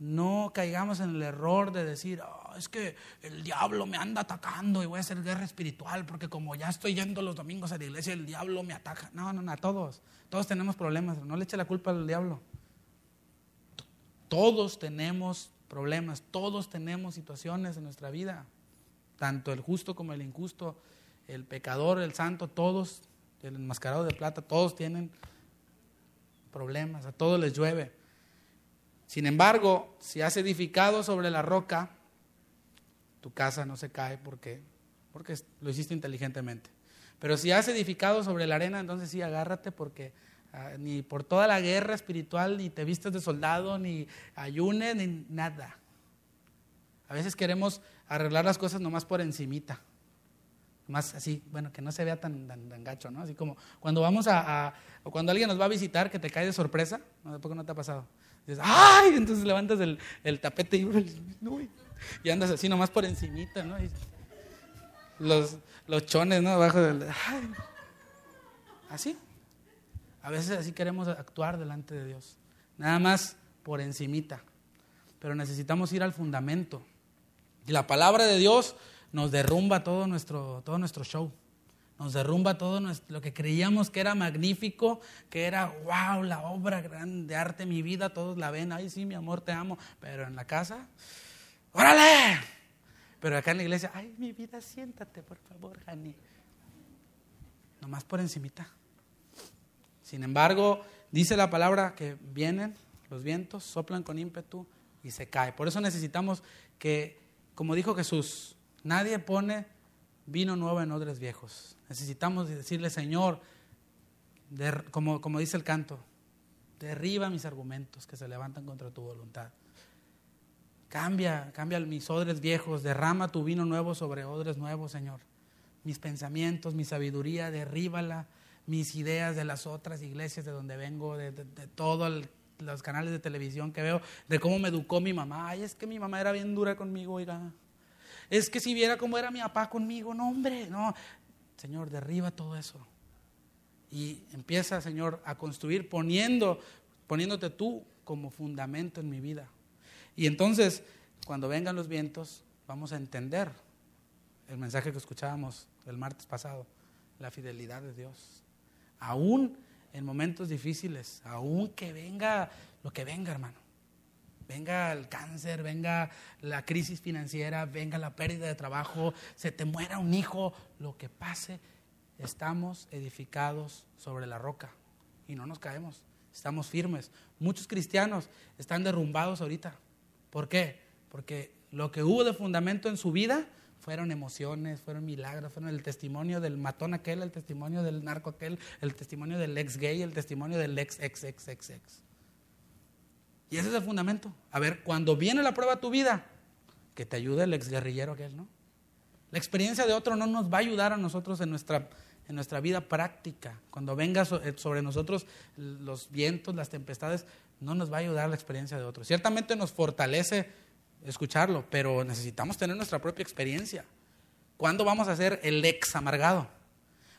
no caigamos en el error de decir, oh, es que el diablo me anda atacando y voy a hacer guerra espiritual porque como ya estoy yendo los domingos a la iglesia, el diablo me ataca. No, a todos. Todos tenemos problemas, no le eche la culpa al diablo. Todos tenemos problemas, todos tenemos situaciones en nuestra vida. Tanto el justo como el injusto, el pecador, el santo, todos, el enmascarado de plata, todos tienen problemas, a todos les llueve. Sin embargo, si has edificado sobre la roca, tu casa no se cae. ¿Por qué? Porque lo hiciste inteligentemente. Pero si has edificado sobre la arena, entonces sí, agárrate porque ni por toda la guerra espiritual, ni te vistes de soldado, ni ayunes, ni nada. A veces queremos arreglar las cosas nomás por encimita. Más así, bueno, que no se vea tan gacho, ¿no? Así como cuando vamos o cuando alguien nos va a visitar, que te cae de sorpresa, ¿no? ¿De poco no te ha pasado? Dices, ¡ay! Entonces levantas el tapete y andas así nomás por encimita, ¿no? Y los chones, ¿no? Abajo del... ¡ay! Así. A veces así queremos actuar delante de Dios. Nada más por encimita. Pero necesitamos ir al fundamento. Y la palabra de Dios nos derrumba todo nuestro show. Nos derrumba todo lo que creíamos que era magnífico, que era, wow, la obra grande de arte, mi vida, todos la ven, ay sí, mi amor, te amo, pero en la casa, ¡órale! Pero acá en la iglesia, ay, mi vida, siéntate, por favor, Jani. Nomás por encimita. Sin embargo, dice la palabra que vienen los vientos, soplan con ímpetu y se cae. Por eso necesitamos que, como dijo Jesús, nadie pone vino nuevo en odres viejos. Necesitamos decirle, Señor, como dice el canto, derriba mis argumentos que se levantan contra tu voluntad. Cambia mis odres viejos, derrama tu vino nuevo sobre odres nuevos, Señor. Mis pensamientos, mi sabiduría, derríbala. Mis ideas de las otras iglesias de donde vengo, de todos los canales de televisión que veo, de cómo me educó mi mamá. Ay, es que mi mamá era bien dura conmigo, oiga. Es que si viera cómo era mi papá conmigo, no hombre, no. Señor, derriba todo eso Y empieza, Señor, a construir poniéndote tú como fundamento en mi vida. Y entonces, cuando vengan los vientos, vamos a entender el mensaje que escuchábamos el martes pasado, la fidelidad de Dios. Aún en momentos difíciles, aún que venga lo que venga, hermano. Venga el cáncer, venga la crisis financiera, venga la pérdida de trabajo, se te muera un hijo, lo que pase, estamos edificados sobre la roca y no nos caemos, estamos firmes. Muchos cristianos están derrumbados ahorita. ¿Por qué? Porque lo que hubo de fundamento en su vida fueron emociones, fueron milagros, fueron el testimonio del matón aquel, el testimonio del narco aquel, el testimonio del ex gay, el testimonio del ex. Y ese es el fundamento. A ver, cuando viene la prueba a tu vida, que te ayude el ex guerrillero aquel, ¿no? La experiencia de otro no nos va a ayudar a nosotros en nuestra vida práctica. Cuando venga sobre nosotros los vientos, las tempestades, no nos va a ayudar la experiencia de otro. Ciertamente nos fortalece escucharlo, pero necesitamos tener nuestra propia experiencia. ¿Cuándo vamos a ser el ex amargado?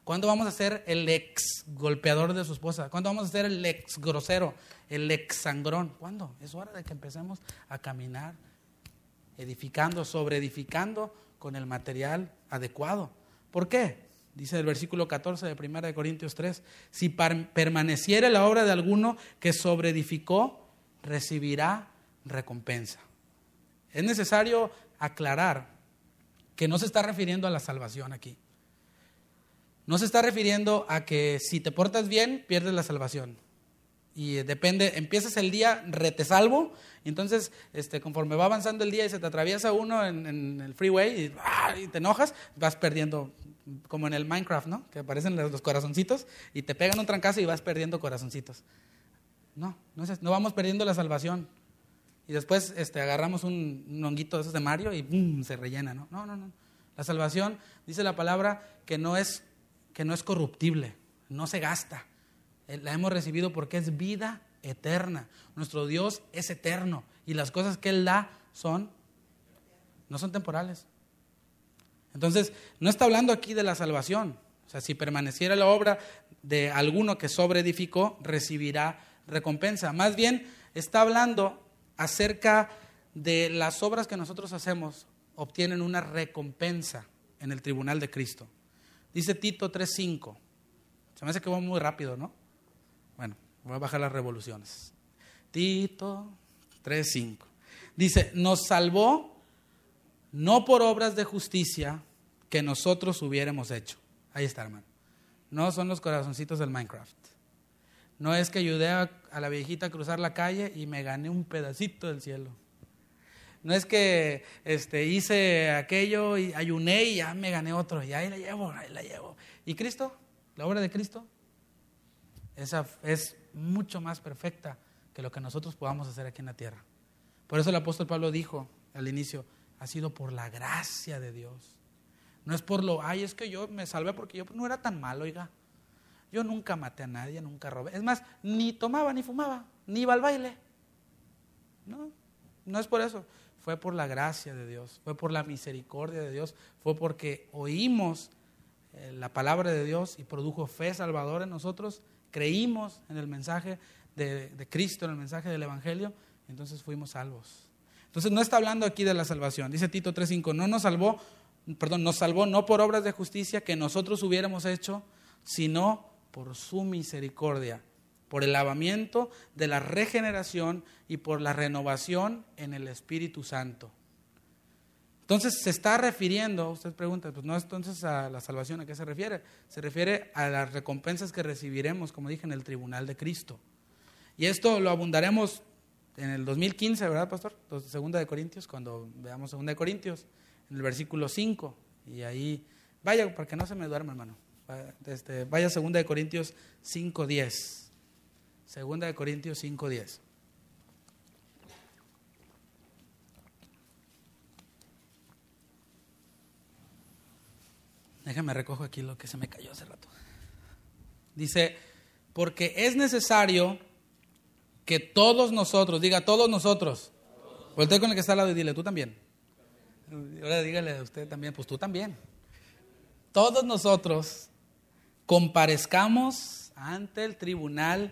¿Cuándo vamos a ser el ex golpeador de su esposa? ¿Cuándo vamos a ser el ex grosero, el ex sangrón? ¿Cuándo? Es hora de que empecemos a caminar edificando, sobreedificando con el material adecuado. ¿Por qué? Dice el versículo 14 de 1 de Corintios 3, si permaneciere la obra de alguno que sobreedificó, recibirá recompensa. Es necesario aclarar que no se está refiriendo a la salvación aquí. No se está refiriendo a que si te portas bien, pierdes la salvación. Y depende, empiezas el día, rete salvo, y entonces conforme va avanzando el día y se te atraviesa uno en el freeway y te enojas, vas perdiendo, como en el Minecraft, ¿no? Que aparecen los corazoncitos y te pegan un trancazo y vas perdiendo corazoncitos. No vamos perdiendo la salvación. Y después agarramos un honguito de esos de Mario y ¡bum!, se rellena, ¿no? No. La salvación, dice la palabra, que no es corruptible, no se gasta. La hemos recibido porque es vida eterna. Nuestro Dios es eterno y las cosas que Él da no son temporales. Entonces, no está hablando aquí de la salvación. O sea, si permaneciera la obra de alguno que sobreedificó, recibirá recompensa. Más bien, está hablando acerca de las obras que nosotros hacemos, obtienen una recompensa en el tribunal de Cristo. Dice Tito 3:5. Se me hace que va muy rápido, ¿no? Bueno, voy a bajar las revoluciones. Tito 3:5. Dice, nos salvó no por obras de justicia que nosotros hubiéramos hecho. Ahí está, hermano. No son los corazoncitos del Minecraft. No es que ayudé a la viejita a cruzar la calle y me gané un pedacito del cielo. No es que hice aquello y ayuné y ya me gané otro. Y ahí la llevo. ¿Y Cristo? La obra de Cristo. Esa es mucho más perfecta que lo que nosotros podamos hacer aquí en la tierra. Por eso el apóstol Pablo dijo al inicio, ha sido por la gracia de Dios. No es por es que yo me salvé porque yo no era tan malo, oiga. Yo nunca maté a nadie, nunca robé. Es más, ni tomaba, ni fumaba, ni iba al baile. No es por eso. Fue por la gracia de Dios, fue por la misericordia de Dios, fue porque oímos la palabra de Dios y produjo fe salvadora en nosotros. Creímos en el mensaje de Cristo, en el mensaje del Evangelio, entonces fuimos salvos. Entonces no está hablando aquí de la salvación. Dice Tito 3:5, nos salvó no por obras de justicia que nosotros hubiéramos hecho, sino por su misericordia, por el lavamiento de la regeneración y por la renovación en el Espíritu Santo. Entonces se está refiriendo, usted pregunta, pues no, entonces a la salvación, ¿a qué se refiere? Se refiere a las recompensas que recibiremos, como dije, en el tribunal de Cristo. Y esto lo abundaremos en el 2015, ¿verdad, pastor? Segunda de Corintios, cuando veamos Segunda de Corintios, en el versículo 5. Y ahí, vaya, para que no se me duerma, hermano. Vaya Segunda de Corintios 5:10. Segunda de Corintios 5:10. Déjame recojo aquí lo que se me cayó hace rato. Dice, porque es necesario que todos nosotros, diga todos nosotros, voltea con el que está al lado y dile, tú también. Ahora dígale a usted también, pues tú también. Todos nosotros comparezcamos ante el tribunal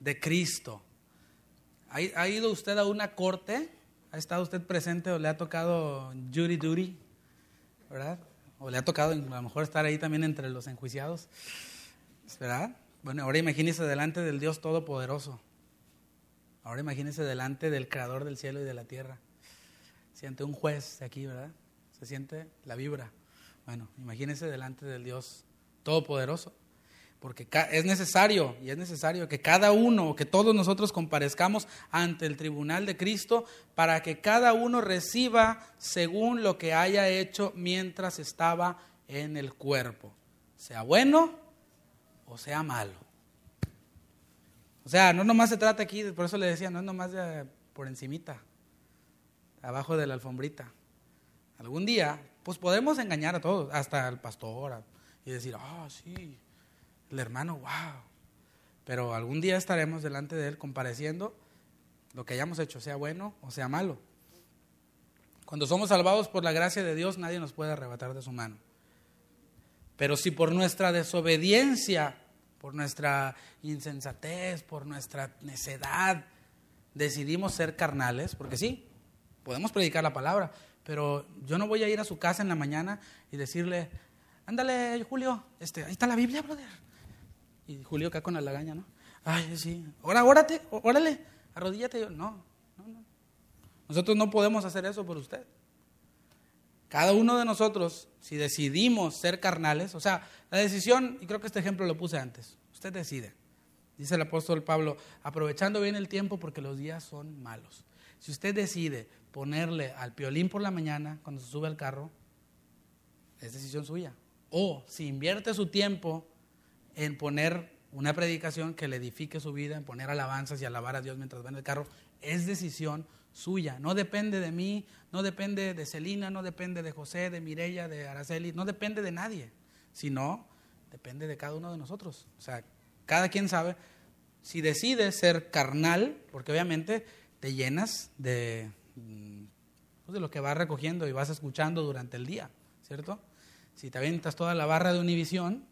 de Cristo. ¿Ha ido usted a una corte? ¿Ha estado usted presente o le ha tocado jury duty? ¿Verdad? O le ha tocado a lo mejor estar ahí también entre los enjuiciados, ¿verdad? Bueno, ahora imagínese delante del Dios Todopoderoso. Ahora imagínese delante del Creador del cielo y de la tierra. Siente un juez aquí, ¿verdad? Se siente la vibra. Bueno, imagínese delante del Dios Todopoderoso. Porque es necesario que cada uno, que todos nosotros comparezcamos ante el tribunal de Cristo para que cada uno reciba según lo que haya hecho mientras estaba en el cuerpo, sea bueno o sea malo. O sea, no nomás se trata aquí, por eso le decía, no es nomás de por encimita, abajo de la alfombrita. Algún día, pues podemos engañar a todos, hasta al pastor, y decir, sí, el hermano, wow. Pero algún día estaremos delante de él compareciendo lo que hayamos hecho, sea bueno o sea malo. Cuando somos salvados por la gracia de Dios, nadie nos puede arrebatar de su mano. Pero si por nuestra desobediencia, por nuestra insensatez, por nuestra necedad, decidimos ser carnales, porque sí, podemos predicar la palabra, pero yo no voy a ir a su casa en la mañana y decirle, ándale, Julio, ahí está la Biblia, brother. Y Julio acá con la lagaña, ¿no? Ay, sí. Ahora, órale, arrodíllate. Yo, no. Nosotros no podemos hacer eso por usted. Cada uno de nosotros, si decidimos ser carnales, o sea, la decisión, y creo que este ejemplo lo puse antes, usted decide. Dice el apóstol Pablo, aprovechando bien el tiempo porque los días son malos. Si usted decide ponerle al piolín por la mañana cuando se sube al carro, es decisión suya. O si invierte su tiempo en poner una predicación que le edifique su vida, en poner alabanzas y alabar a Dios mientras va en el carro, es decisión suya. No depende de mí, no depende de Celina, no depende de José, de Mirella, de Araceli, no depende de nadie, sino depende de cada uno de nosotros. O sea, cada quien sabe, si decides ser carnal, porque obviamente te llenas de lo que vas recogiendo y vas escuchando durante el día, ¿cierto? Si te avientas toda la barra de Univisión,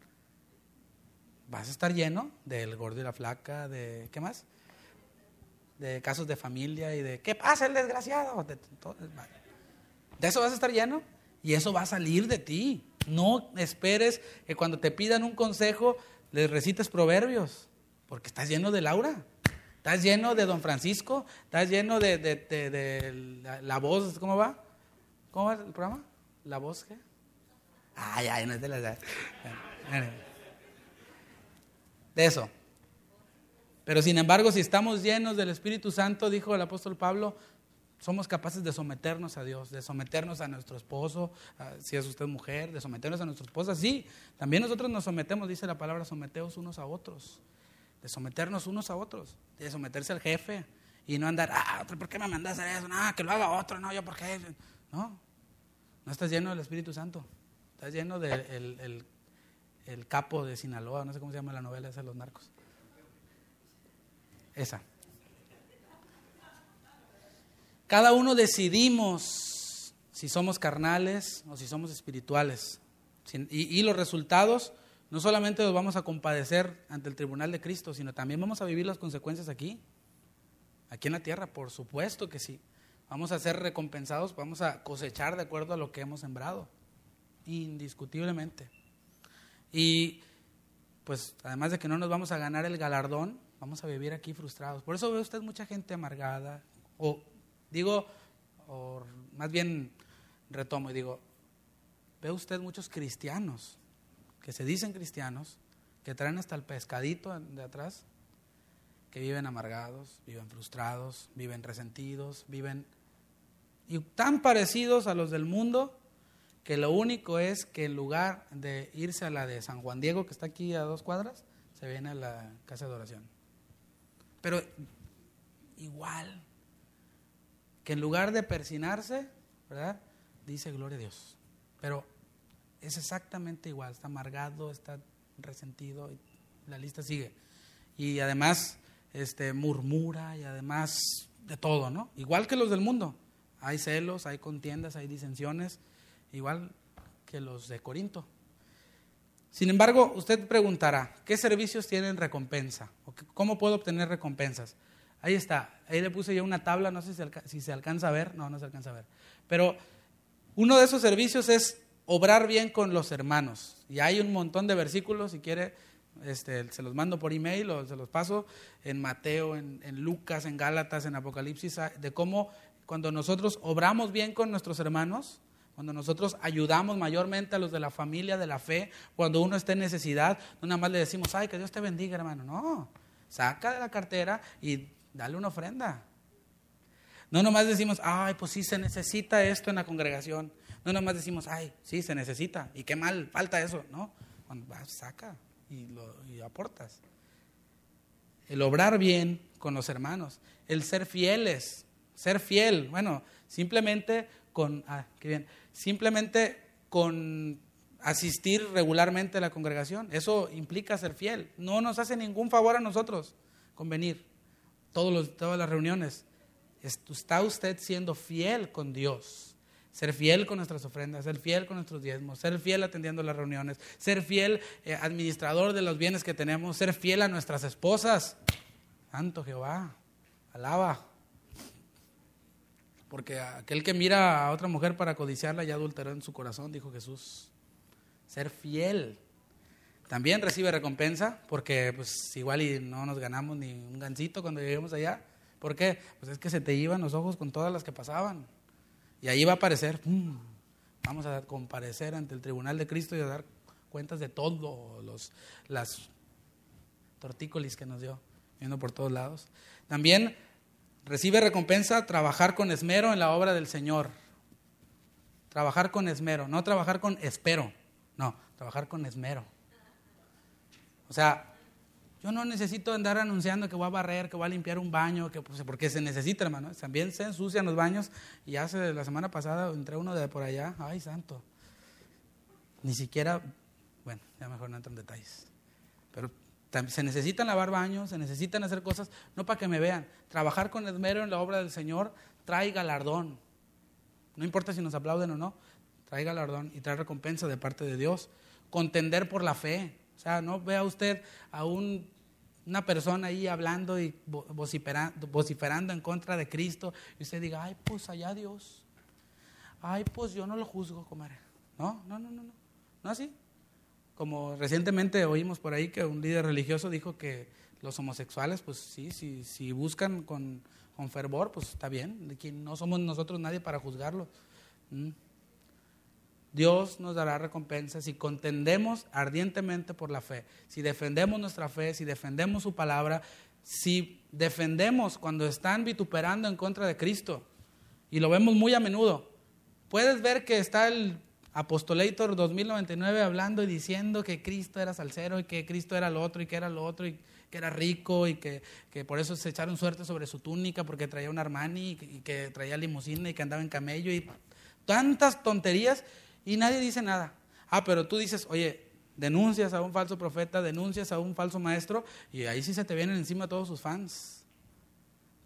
vas a estar lleno del gordo y la flaca, de ¿qué más? De casos de familia y de ¿qué pasa el desgraciado? De eso vas a estar lleno y eso va a salir de ti. No esperes que cuando te pidan un consejo les recites proverbios, porque estás lleno de Laura, estás lleno de Don Francisco, estás lleno de la voz, ¿cómo va? ¿Cómo va el programa? ¿La voz qué? Ay, no es de la... de eso. Pero sin embargo, si estamos llenos del Espíritu Santo, dijo el apóstol Pablo, somos capaces de someternos a Dios, de someternos a nuestro esposo, si es usted mujer, de someternos a nuestra esposa. Sí, también nosotros nos sometemos, dice la palabra, someteos unos a otros, de someternos unos a otros, de someterse al jefe y no andar, ¿por qué me mandas a hacer eso? No, que lo haga otro, no, yo por qué. No estás lleno del Espíritu Santo, estás lleno del capo de Sinaloa, no sé cómo se llama la novela esa de los narcos. Esa. Cada uno decidimos si somos carnales o si somos espirituales. Y los resultados no solamente los vamos a compadecer ante el tribunal de Cristo, sino también vamos a vivir las consecuencias aquí en la tierra, por supuesto que sí. Vamos a ser recompensados, vamos a cosechar de acuerdo a lo que hemos sembrado, indiscutiblemente. Y pues además de que no nos vamos a ganar el galardón, vamos a vivir aquí frustrados. Por eso ve usted mucha gente amargada, ve usted muchos cristianos que se dicen cristianos, que traen hasta el pescadito de atrás, que viven amargados, viven frustrados, viven resentidos, viven y tan parecidos a los del mundo, que lo único es que en lugar de irse a la de San Juan Diego, que está aquí a 2 cuadras, se viene a la Casa de Oración. Pero igual, que en lugar de persinarse, ¿verdad?, dice gloria a Dios. Pero es exactamente igual, está amargado, está resentido, y la lista sigue. Y además murmura y además de todo, ¿no? Igual que los del mundo. Hay celos, hay contiendas, hay disensiones. Igual que los de Corinto. Sin embargo, usted preguntará, ¿qué servicios tienen recompensa? ¿Cómo puedo obtener recompensas? Ahí está, ahí le puse yo una tabla, no sé si se alcanza a ver, no se alcanza a ver. Pero uno de esos servicios es obrar bien con los hermanos. Y hay un montón de versículos, si quiere, se los mando por email o se los paso en Mateo, en Lucas, en Gálatas, en Apocalipsis, de cómo cuando nosotros obramos bien con nuestros hermanos, cuando nosotros ayudamos mayormente a los de la familia, de la fe, cuando uno está en necesidad, no nada más le decimos, ay, que Dios te bendiga, hermano. No, saca de la cartera y dale una ofrenda. No nomás decimos, ay, pues sí se necesita esto en la congregación. No nomás decimos, ay, sí se necesita y qué mal, falta eso. No, cuando vas, saca y aportas. El obrar bien con los hermanos, el ser fieles, ser fiel, bueno, simplemente con, qué bien, simplemente con asistir regularmente a la congregación, eso implica ser fiel. No nos hace ningún favor a nosotros con venir todas las reuniones. Está usted siendo fiel con Dios, ser fiel con nuestras ofrendas, ser fiel con nuestros diezmos, ser fiel atendiendo las reuniones, ser fiel administrador de los bienes que tenemos, ser fiel a nuestras esposas. Santo Jehová, alaba. Porque aquel que mira a otra mujer para codiciarla ya adulteró en su corazón, dijo Jesús. Ser fiel. También recibe recompensa, porque pues igual y no nos ganamos ni un gansito cuando lleguemos allá. ¿Por qué? Pues es que se te iban los ojos con todas las que pasaban. Y ahí va a aparecer, vamos a comparecer ante el tribunal de Cristo y a dar cuentas de todo, las tortícolis que nos dio, viendo por todos lados. También recibe recompensa trabajar con esmero en la obra del Señor. Trabajar con esmero, no trabajar con espero, no, trabajar con esmero. O sea, yo no necesito andar anunciando que voy a barrer, que voy a limpiar un baño, que, pues, porque se necesita, hermano. También se ensucian los baños. Y hace la semana pasada entré uno de por allá. Ay, santo. Ni siquiera, bueno, ya mejor no entro en detalles. Pero se necesitan lavar baños, se necesitan hacer cosas, no para que me vean. Trabajar con esmero en la obra del Señor trae galardón. No importa si nos aplauden o no, trae galardón y trae recompensa de parte de Dios. Contender por la fe. O sea, no vea usted a una persona ahí hablando y vociferando en contra de Cristo y usted diga, ay, pues allá Dios, ay, pues yo no lo juzgo, comadre. No, no así. Como recientemente oímos por ahí que un líder religioso dijo que los homosexuales, pues sí, si buscan con fervor, pues está bien, que no somos nosotros nadie para juzgarlo. Dios nos dará recompensas si contendemos ardientemente por la fe, si defendemos nuestra fe, si defendemos su palabra, si defendemos cuando están vituperando en contra de Cristo. Y lo vemos muy a menudo. Puedes ver que está el Apostolator 2099 hablando y diciendo que Cristo era salsero y que Cristo era lo otro y que era lo otro y que era rico y que por eso se echaron suerte sobre su túnica porque traía un Armani y que traía limusina y que andaba en camello y tantas tonterías. Y nadie dice nada. Ah, pero tú dices, oye, denuncias a un falso profeta, denuncias a un falso maestro, y ahí sí se te vienen encima todos sus fans.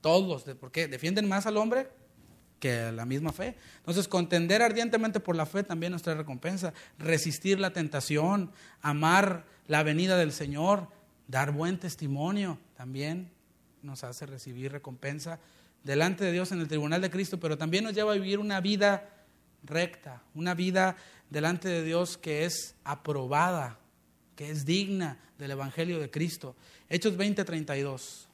Todos, porque defienden más al hombre que la misma fe. Entonces, contender ardientemente por la fe también nos trae recompensa. Resistir la tentación, amar la venida del Señor, dar buen testimonio, también nos hace recibir recompensa delante de Dios en el tribunal de Cristo, pero también nos lleva a vivir una vida recta, una vida delante de Dios que es aprobada, que es digna del Evangelio de Cristo. Hechos 20:32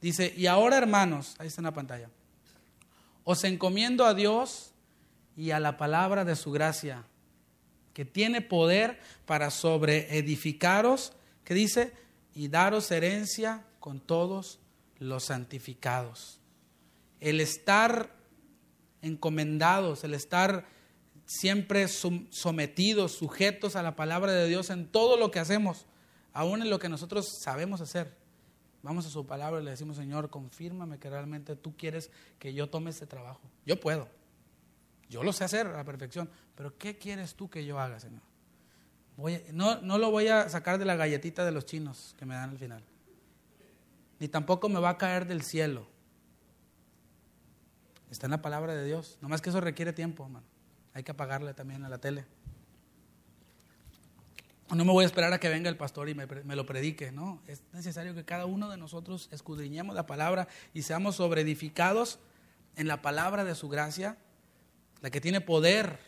dice: y ahora, hermanos, ahí está en la pantalla, os encomiendo a Dios y a la palabra de su gracia, que tiene poder para sobre edificaros, que dice, y daros herencia con todos los santificados. El estar encomendados, el estar siempre sometidos, sujetos a la palabra de Dios en todo lo que hacemos, aún en lo que nosotros sabemos hacer. Vamos a su palabra y le decimos, Señor, confírmame que realmente tú quieres que yo tome este trabajo. Yo puedo, yo lo sé hacer a la perfección, pero ¿qué quieres tú que yo haga, Señor? No lo voy a sacar de la galletita de los chinos que me dan al final, ni tampoco me va a caer del cielo. Está en la palabra de Dios. Nomás que eso requiere tiempo, hermano. Hay que apagarle también a la tele. No me voy a esperar a que venga el pastor y me lo predique, ¿no? Es necesario que cada uno de nosotros escudriñemos la palabra y seamos sobreedificados en la palabra de su gracia, la que tiene poder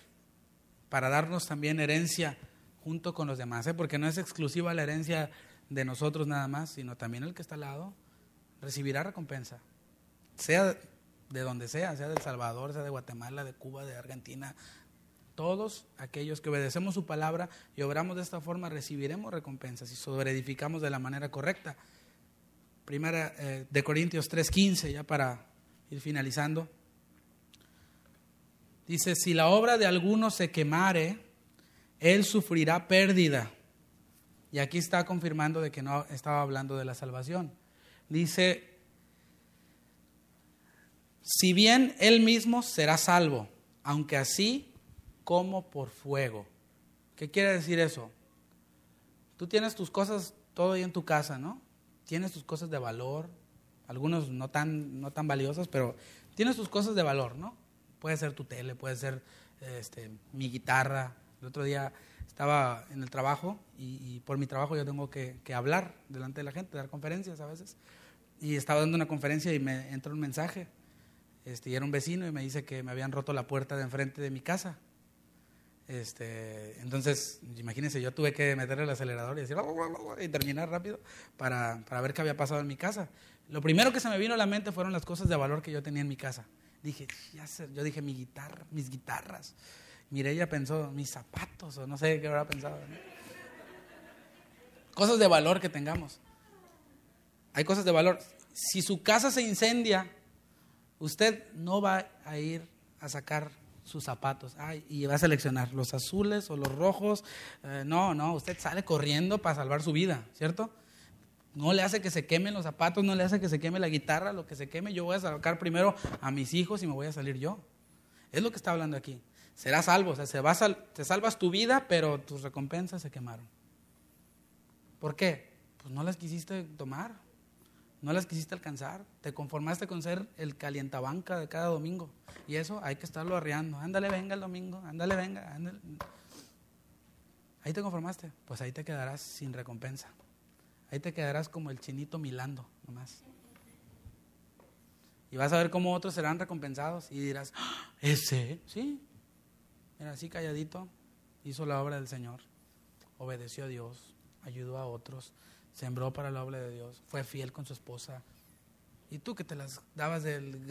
para darnos también herencia junto con los demás, ¿eh? Porque no es exclusiva la herencia de nosotros nada más, sino también el que está al lado recibirá recompensa, sea de donde sea de El Salvador, sea de Guatemala, de Cuba, de Argentina. Todos aquellos que obedecemos su palabra y obramos de esta forma recibiremos recompensas y sobreedificamos de la manera correcta. Primera de Corintios 3:15, ya para ir finalizando, dice: si la obra de alguno se quemare, él sufrirá pérdida. Y aquí está confirmando de que no estaba hablando de la salvación. Dice: si bien él mismo será salvo, aunque así como por fuego. ¿Qué quiere decir eso? Tú tienes tus cosas todo ahí en tu casa, ¿no? Tienes tus cosas de valor, algunos no tan valiosas, pero tienes tus cosas de valor, ¿no? Puede ser tu tele, puede ser mi guitarra. El otro día estaba en el trabajo y por mi trabajo yo tengo que hablar delante de la gente, dar conferencias a veces. Y estaba dando una conferencia y me entró un mensaje. Y era un vecino y me dice que me habían roto la puerta de enfrente de mi casa. Entonces, imagínense, yo tuve que meterle el acelerador y decir y terminar rápido para ver qué había pasado en mi casa. Lo primero que se me vino a la mente fueron las cosas de valor que yo tenía en mi casa. Yo dije mi guitarra, mis guitarras. Mirella pensó mis zapatos, o no sé qué habrá pensado, ¿no? Cosas de valor que tengamos. Hay cosas de valor. Si su casa se incendia, usted no va a ir a sacar sus zapatos y va a seleccionar los azules o los rojos. No, usted sale corriendo para salvar su vida, ¿cierto? No le hace que se quemen los zapatos, no le hace que se queme la guitarra, lo que se queme yo voy a sacar primero a mis hijos y me voy a salir yo. Es lo que está hablando aquí. Será salvo, o sea, te salvas tu vida, pero tus recompensas se quemaron. ¿Por qué? Pues no las quisiste tomar, no las quisiste alcanzar, te conformaste con ser el calientabanca de cada domingo. Y eso hay que estarlo arreando. Ándale, venga el domingo, ándale, venga, ándale. Ahí te conformaste, pues ahí te quedarás sin recompensa. Ahí te quedarás como el chinito milando, nomás. Y vas a ver cómo otros serán recompensados y dirás, ¿ese? Sí, era así calladito, hizo la obra del Señor, obedeció a Dios, ayudó a otros, sembró para la obra de Dios, fue fiel con su esposa. Y tú que te las dabas del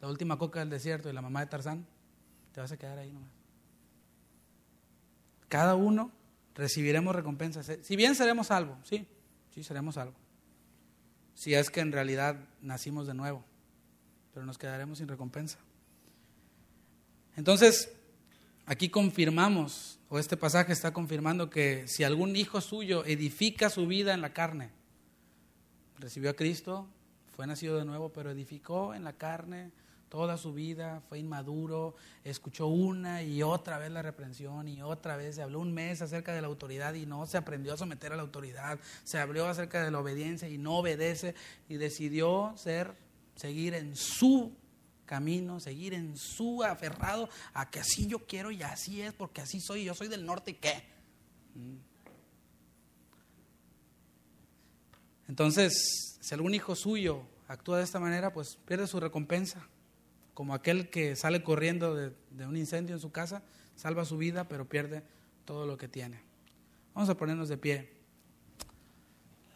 la última coca del desierto y la mamá de Tarzán, te vas a quedar ahí nomás. Cada uno recibiremos recompensas. Si bien seremos salvos, sí, seremos salvos. Si es que en realidad nacimos de nuevo, pero nos quedaremos sin recompensa. Entonces, aquí confirmamos, o este pasaje está confirmando que si algún hijo suyo edifica su vida en la carne, recibió a Cristo, fue nacido de nuevo, pero edificó en la carne toda su vida, fue inmaduro, escuchó una y otra vez la reprensión y otra vez se habló un mes acerca de la autoridad y no se aprendió a someter a la autoridad, se habló acerca de la obediencia y no obedece y decidió seguir en su camino, seguir en su aferrado a que así yo quiero y así es, porque así soy, yo soy del norte y qué. Entonces, si algún hijo suyo actúa de esta manera, pues pierde su recompensa, como aquel que sale corriendo de un incendio en su casa, salva su vida, pero pierde todo lo que tiene. Vamos a ponernos de pie.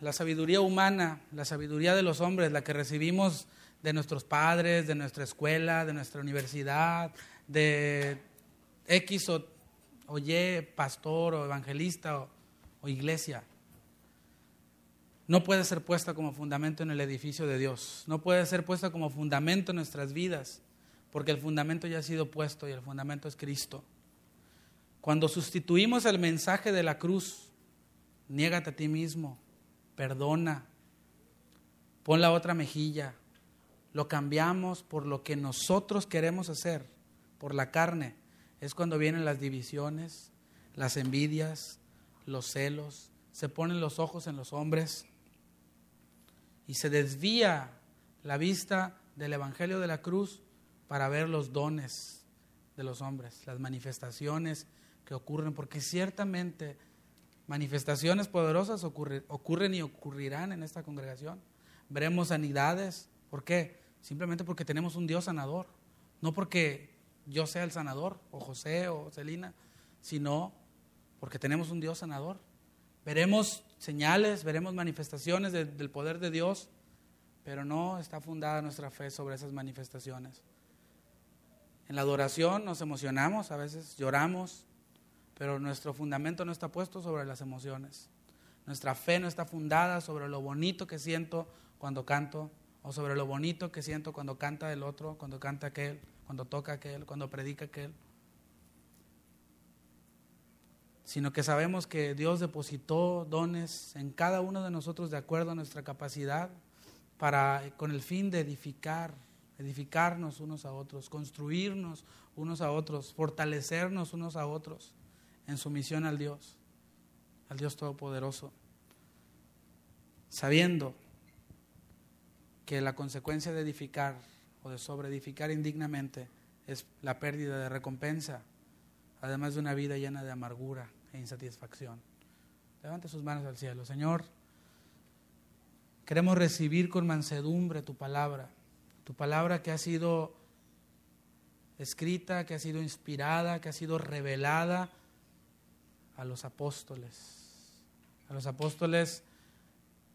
La sabiduría humana, la sabiduría de los hombres, la que recibimos de nuestros padres, de nuestra escuela, de nuestra universidad, de X o Y pastor o evangelista o iglesia, no puede ser puesta como fundamento en el edificio de Dios, no puede ser puesta como fundamento en nuestras vidas, porque el fundamento ya ha sido puesto y el fundamento es Cristo. Cuando sustituimos el mensaje de la cruz, niégate a ti mismo, perdona, pon la otra mejilla, lo cambiamos por lo que nosotros queremos hacer, por la carne, es cuando vienen las divisiones, las envidias, los celos, se ponen los ojos en los hombres y se desvía la vista del evangelio de la cruz para ver los dones de los hombres, las manifestaciones que ocurren, porque ciertamente Manifestaciones poderosas ocurren y ocurrirán en esta congregación. Veremos sanidades. ¿Por qué? Simplemente porque tenemos un Dios sanador. No porque yo sea el sanador, o José, o Celina, sino porque tenemos un Dios sanador. Veremos señales, veremos manifestaciones del poder de Dios, pero no está fundada nuestra fe sobre esas manifestaciones. En la adoración nos emocionamos, a veces lloramos, pero nuestro fundamento no está puesto sobre las emociones. Nuestra fe no está fundada sobre lo bonito que siento cuando canto, o sobre lo bonito que siento cuando canta el otro, cuando canta aquel, cuando toca aquel, cuando predica aquel. Sino que sabemos que Dios depositó dones en cada uno de nosotros de acuerdo a nuestra capacidad, con el fin de edificarnos unos a otros, construirnos unos a otros, fortalecernos unos a otros en sumisión al Dios Todopoderoso, sabiendo que la consecuencia de edificar o de sobreedificar indignamente es la pérdida de recompensa, además de una vida llena de amargura e insatisfacción. Levante sus manos al cielo. Señor, queremos recibir con mansedumbre tu palabra que ha sido escrita, que ha sido inspirada, que ha sido revelada a los apóstoles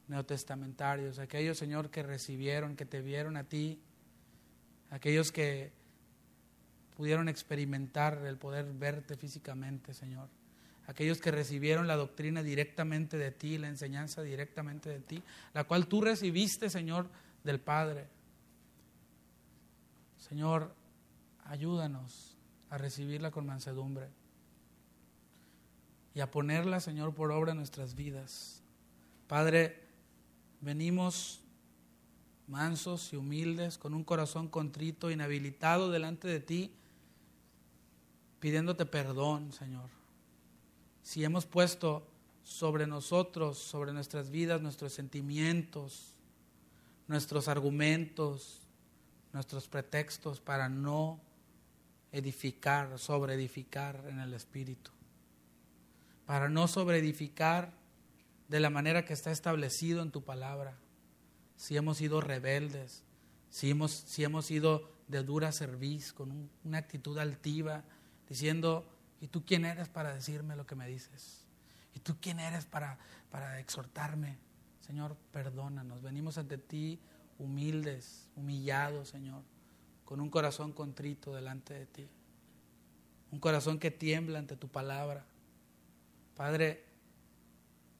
neotestamentarios, aquellos, Señor, que recibieron, que te vieron a ti, aquellos que pudieron experimentar el poder verte físicamente, Señor. Aquellos que recibieron la doctrina directamente de ti, la enseñanza directamente de ti, la cual tú recibiste, Señor, del Padre. Señor, ayúdanos a recibirla con mansedumbre y a ponerla, Señor, por obra en nuestras vidas. Padre, venimos mansos y humildes, con un corazón contrito, inhabilitado delante de ti, pidiéndote perdón, Señor, si hemos puesto sobre nosotros, sobre nuestras vidas, nuestros sentimientos, nuestros argumentos, nuestros pretextos para no edificar, sobreedificar en el Espíritu, para no sobreedificar de la manera que está establecido en tu palabra, si hemos sido rebeldes, si hemos sido de dura cerviz, con una actitud altiva, diciendo: ¿y tú quién eres para decirme lo que me dices? ¿Y tú quién eres para exhortarme? Señor, perdónanos. Venimos ante ti humildes, humillados, Señor, con un corazón contrito delante de ti. Un corazón que tiembla ante tu palabra, Padre.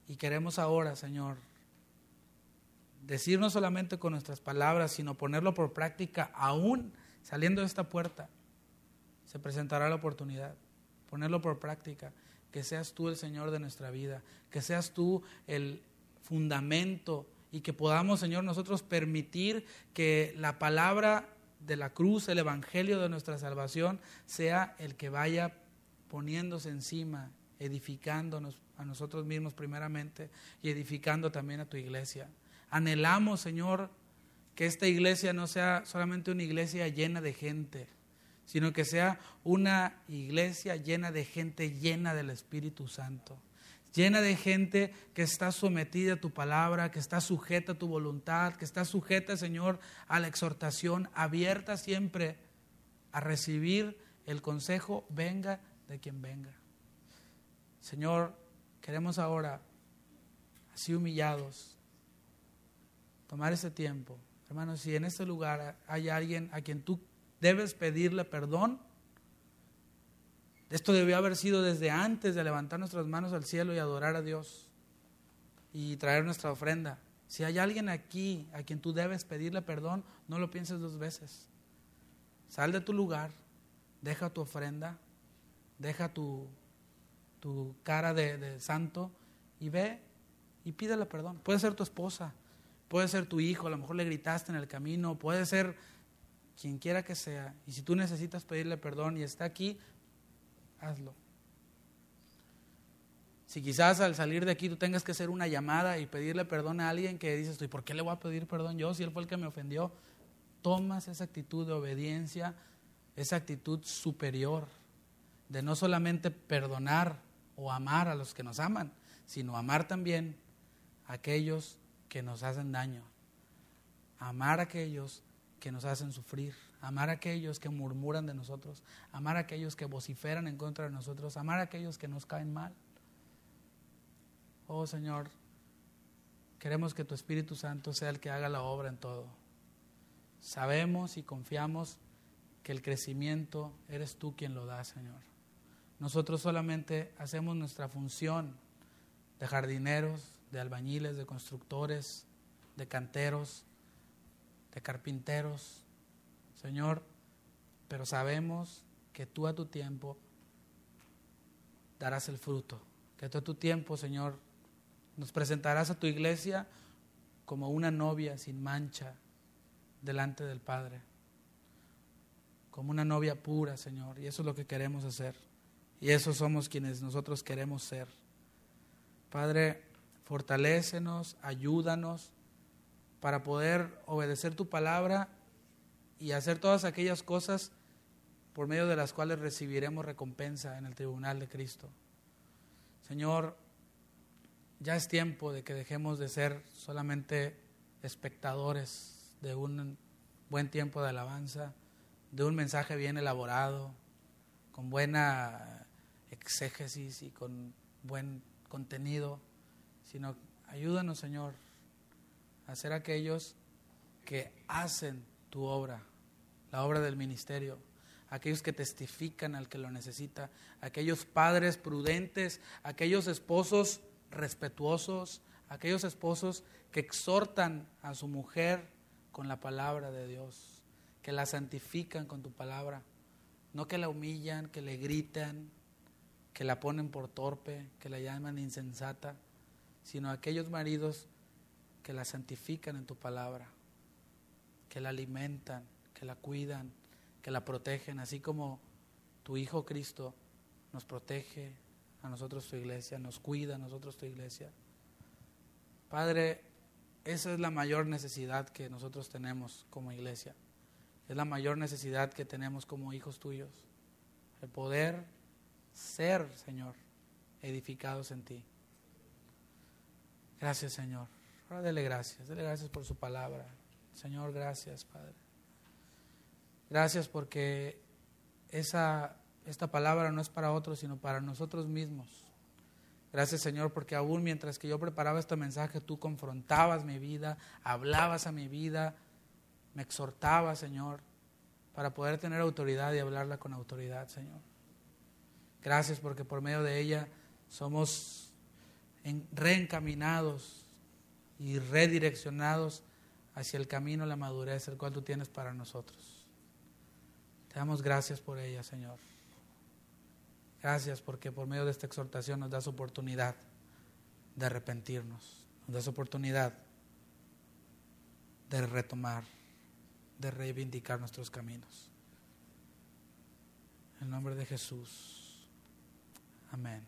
Y queremos ahora, Señor, decir no solamente con nuestras palabras, sino ponerlo por práctica. Aún saliendo de esta puerta se presentará la oportunidad. Ponerlo por práctica, que seas tú el Señor de nuestra vida, que seas tú el fundamento y que podamos, Señor, nosotros permitir que la palabra de la cruz, el evangelio de nuestra salvación, sea el que vaya poniéndose encima, edificándonos a nosotros mismos primeramente y edificando también a tu iglesia. Anhelamos, Señor, que esta iglesia no sea solamente una iglesia llena de gente, sino que sea una iglesia llena de gente, llena del Espíritu Santo, llena de gente que está sometida a tu palabra, que está sujeta a tu voluntad, que está sujeta, Señor, a la exhortación, abierta siempre a recibir el consejo, venga de quien venga. Señor, queremos ahora, así humillados, tomar ese tiempo. Hermanos, si en este lugar hay alguien a quien tú debes pedirle perdón, esto debió haber sido desde antes de levantar nuestras manos al cielo y adorar a Dios y traer nuestra ofrenda. Si hay alguien aquí a quien tú debes pedirle perdón, no lo pienses dos veces. Sal de tu lugar, deja tu ofrenda, deja tu cara de santo y ve y pídele perdón. Puede ser tu esposa, puede ser tu hijo, a lo mejor le gritaste en el camino, puede ser quien quiera que sea. Y si tú necesitas pedirle perdón y está aquí, hazlo. Si quizás al salir de aquí tú tengas que hacer una llamada y pedirle perdón a alguien que dices tú: ¿y por qué le voy a pedir perdón yo si él fue el que me ofendió? Tomas esa actitud de obediencia, esa actitud superior de no solamente perdonar o amar a los que nos aman, sino amar también a aquellos que nos hacen daño, amar a aquellos que nos hacen sufrir, amar a aquellos que murmuran de nosotros, amar a aquellos que vociferan en contra de nosotros, amar a aquellos que nos caen mal. Oh Señor, queremos que tu Espíritu Santo sea el que haga la obra en todo. Sabemos y confiamos que el crecimiento eres tú quien lo da, Señor. Nosotros solamente hacemos nuestra función de jardineros, de albañiles, de constructores, de canteros, de carpinteros, Señor, pero sabemos que tú a tu tiempo darás el fruto, que tú a tu tiempo, Señor, nos presentarás a tu iglesia como una novia sin mancha delante del Padre, como una novia pura, Señor, y eso es lo que queremos hacer, y eso somos quienes nosotros queremos ser. Padre, fortalécenos, ayúdanos para poder obedecer tu palabra y hacer todas aquellas cosas por medio de las cuales recibiremos recompensa en el tribunal de Cristo. Señor, ya es tiempo de que dejemos de ser solamente espectadores de un buen tiempo de alabanza, de un mensaje bien elaborado, con buena exégesis y con buen contenido, sino ayúdanos, Señor, a ser aquellos que hacen tu obra, la obra del ministerio, aquellos que testifican al que lo necesita, aquellos padres prudentes, aquellos esposos respetuosos, aquellos esposos que exhortan a su mujer con la palabra de Dios, que la santifican con tu palabra, no que la humillan, que le gritan, que la ponen por torpe, que la llaman insensata, sino aquellos maridos que la santifican en tu palabra, que la alimentan, que la cuidan, que la protegen, así como tu Hijo Cristo nos protege a nosotros tu iglesia, nos cuida a nosotros tu iglesia. Padre, esa es la mayor necesidad que nosotros tenemos como iglesia, es la mayor necesidad que tenemos como hijos tuyos, el poder ser, Señor, edificados en ti. Gracias, Señor. Ahora dele gracias por su palabra. Señor, gracias, Padre. Gracias porque esta palabra no es para otros, sino para nosotros mismos. Gracias, Señor, porque aún mientras que yo preparaba este mensaje, tú confrontabas mi vida, hablabas a mi vida, me exhortabas, Señor, para poder tener autoridad y hablarla con autoridad, Señor. Gracias porque por medio de ella somos reencaminados y redireccionados hacia el camino, la madurez, el cual tú tienes para nosotros. Te damos gracias por ella, Señor. Gracias porque por medio de esta exhortación nos das oportunidad de arrepentirnos, nos das oportunidad de retomar, de reivindicar nuestros caminos. En el nombre de Jesús. Amén.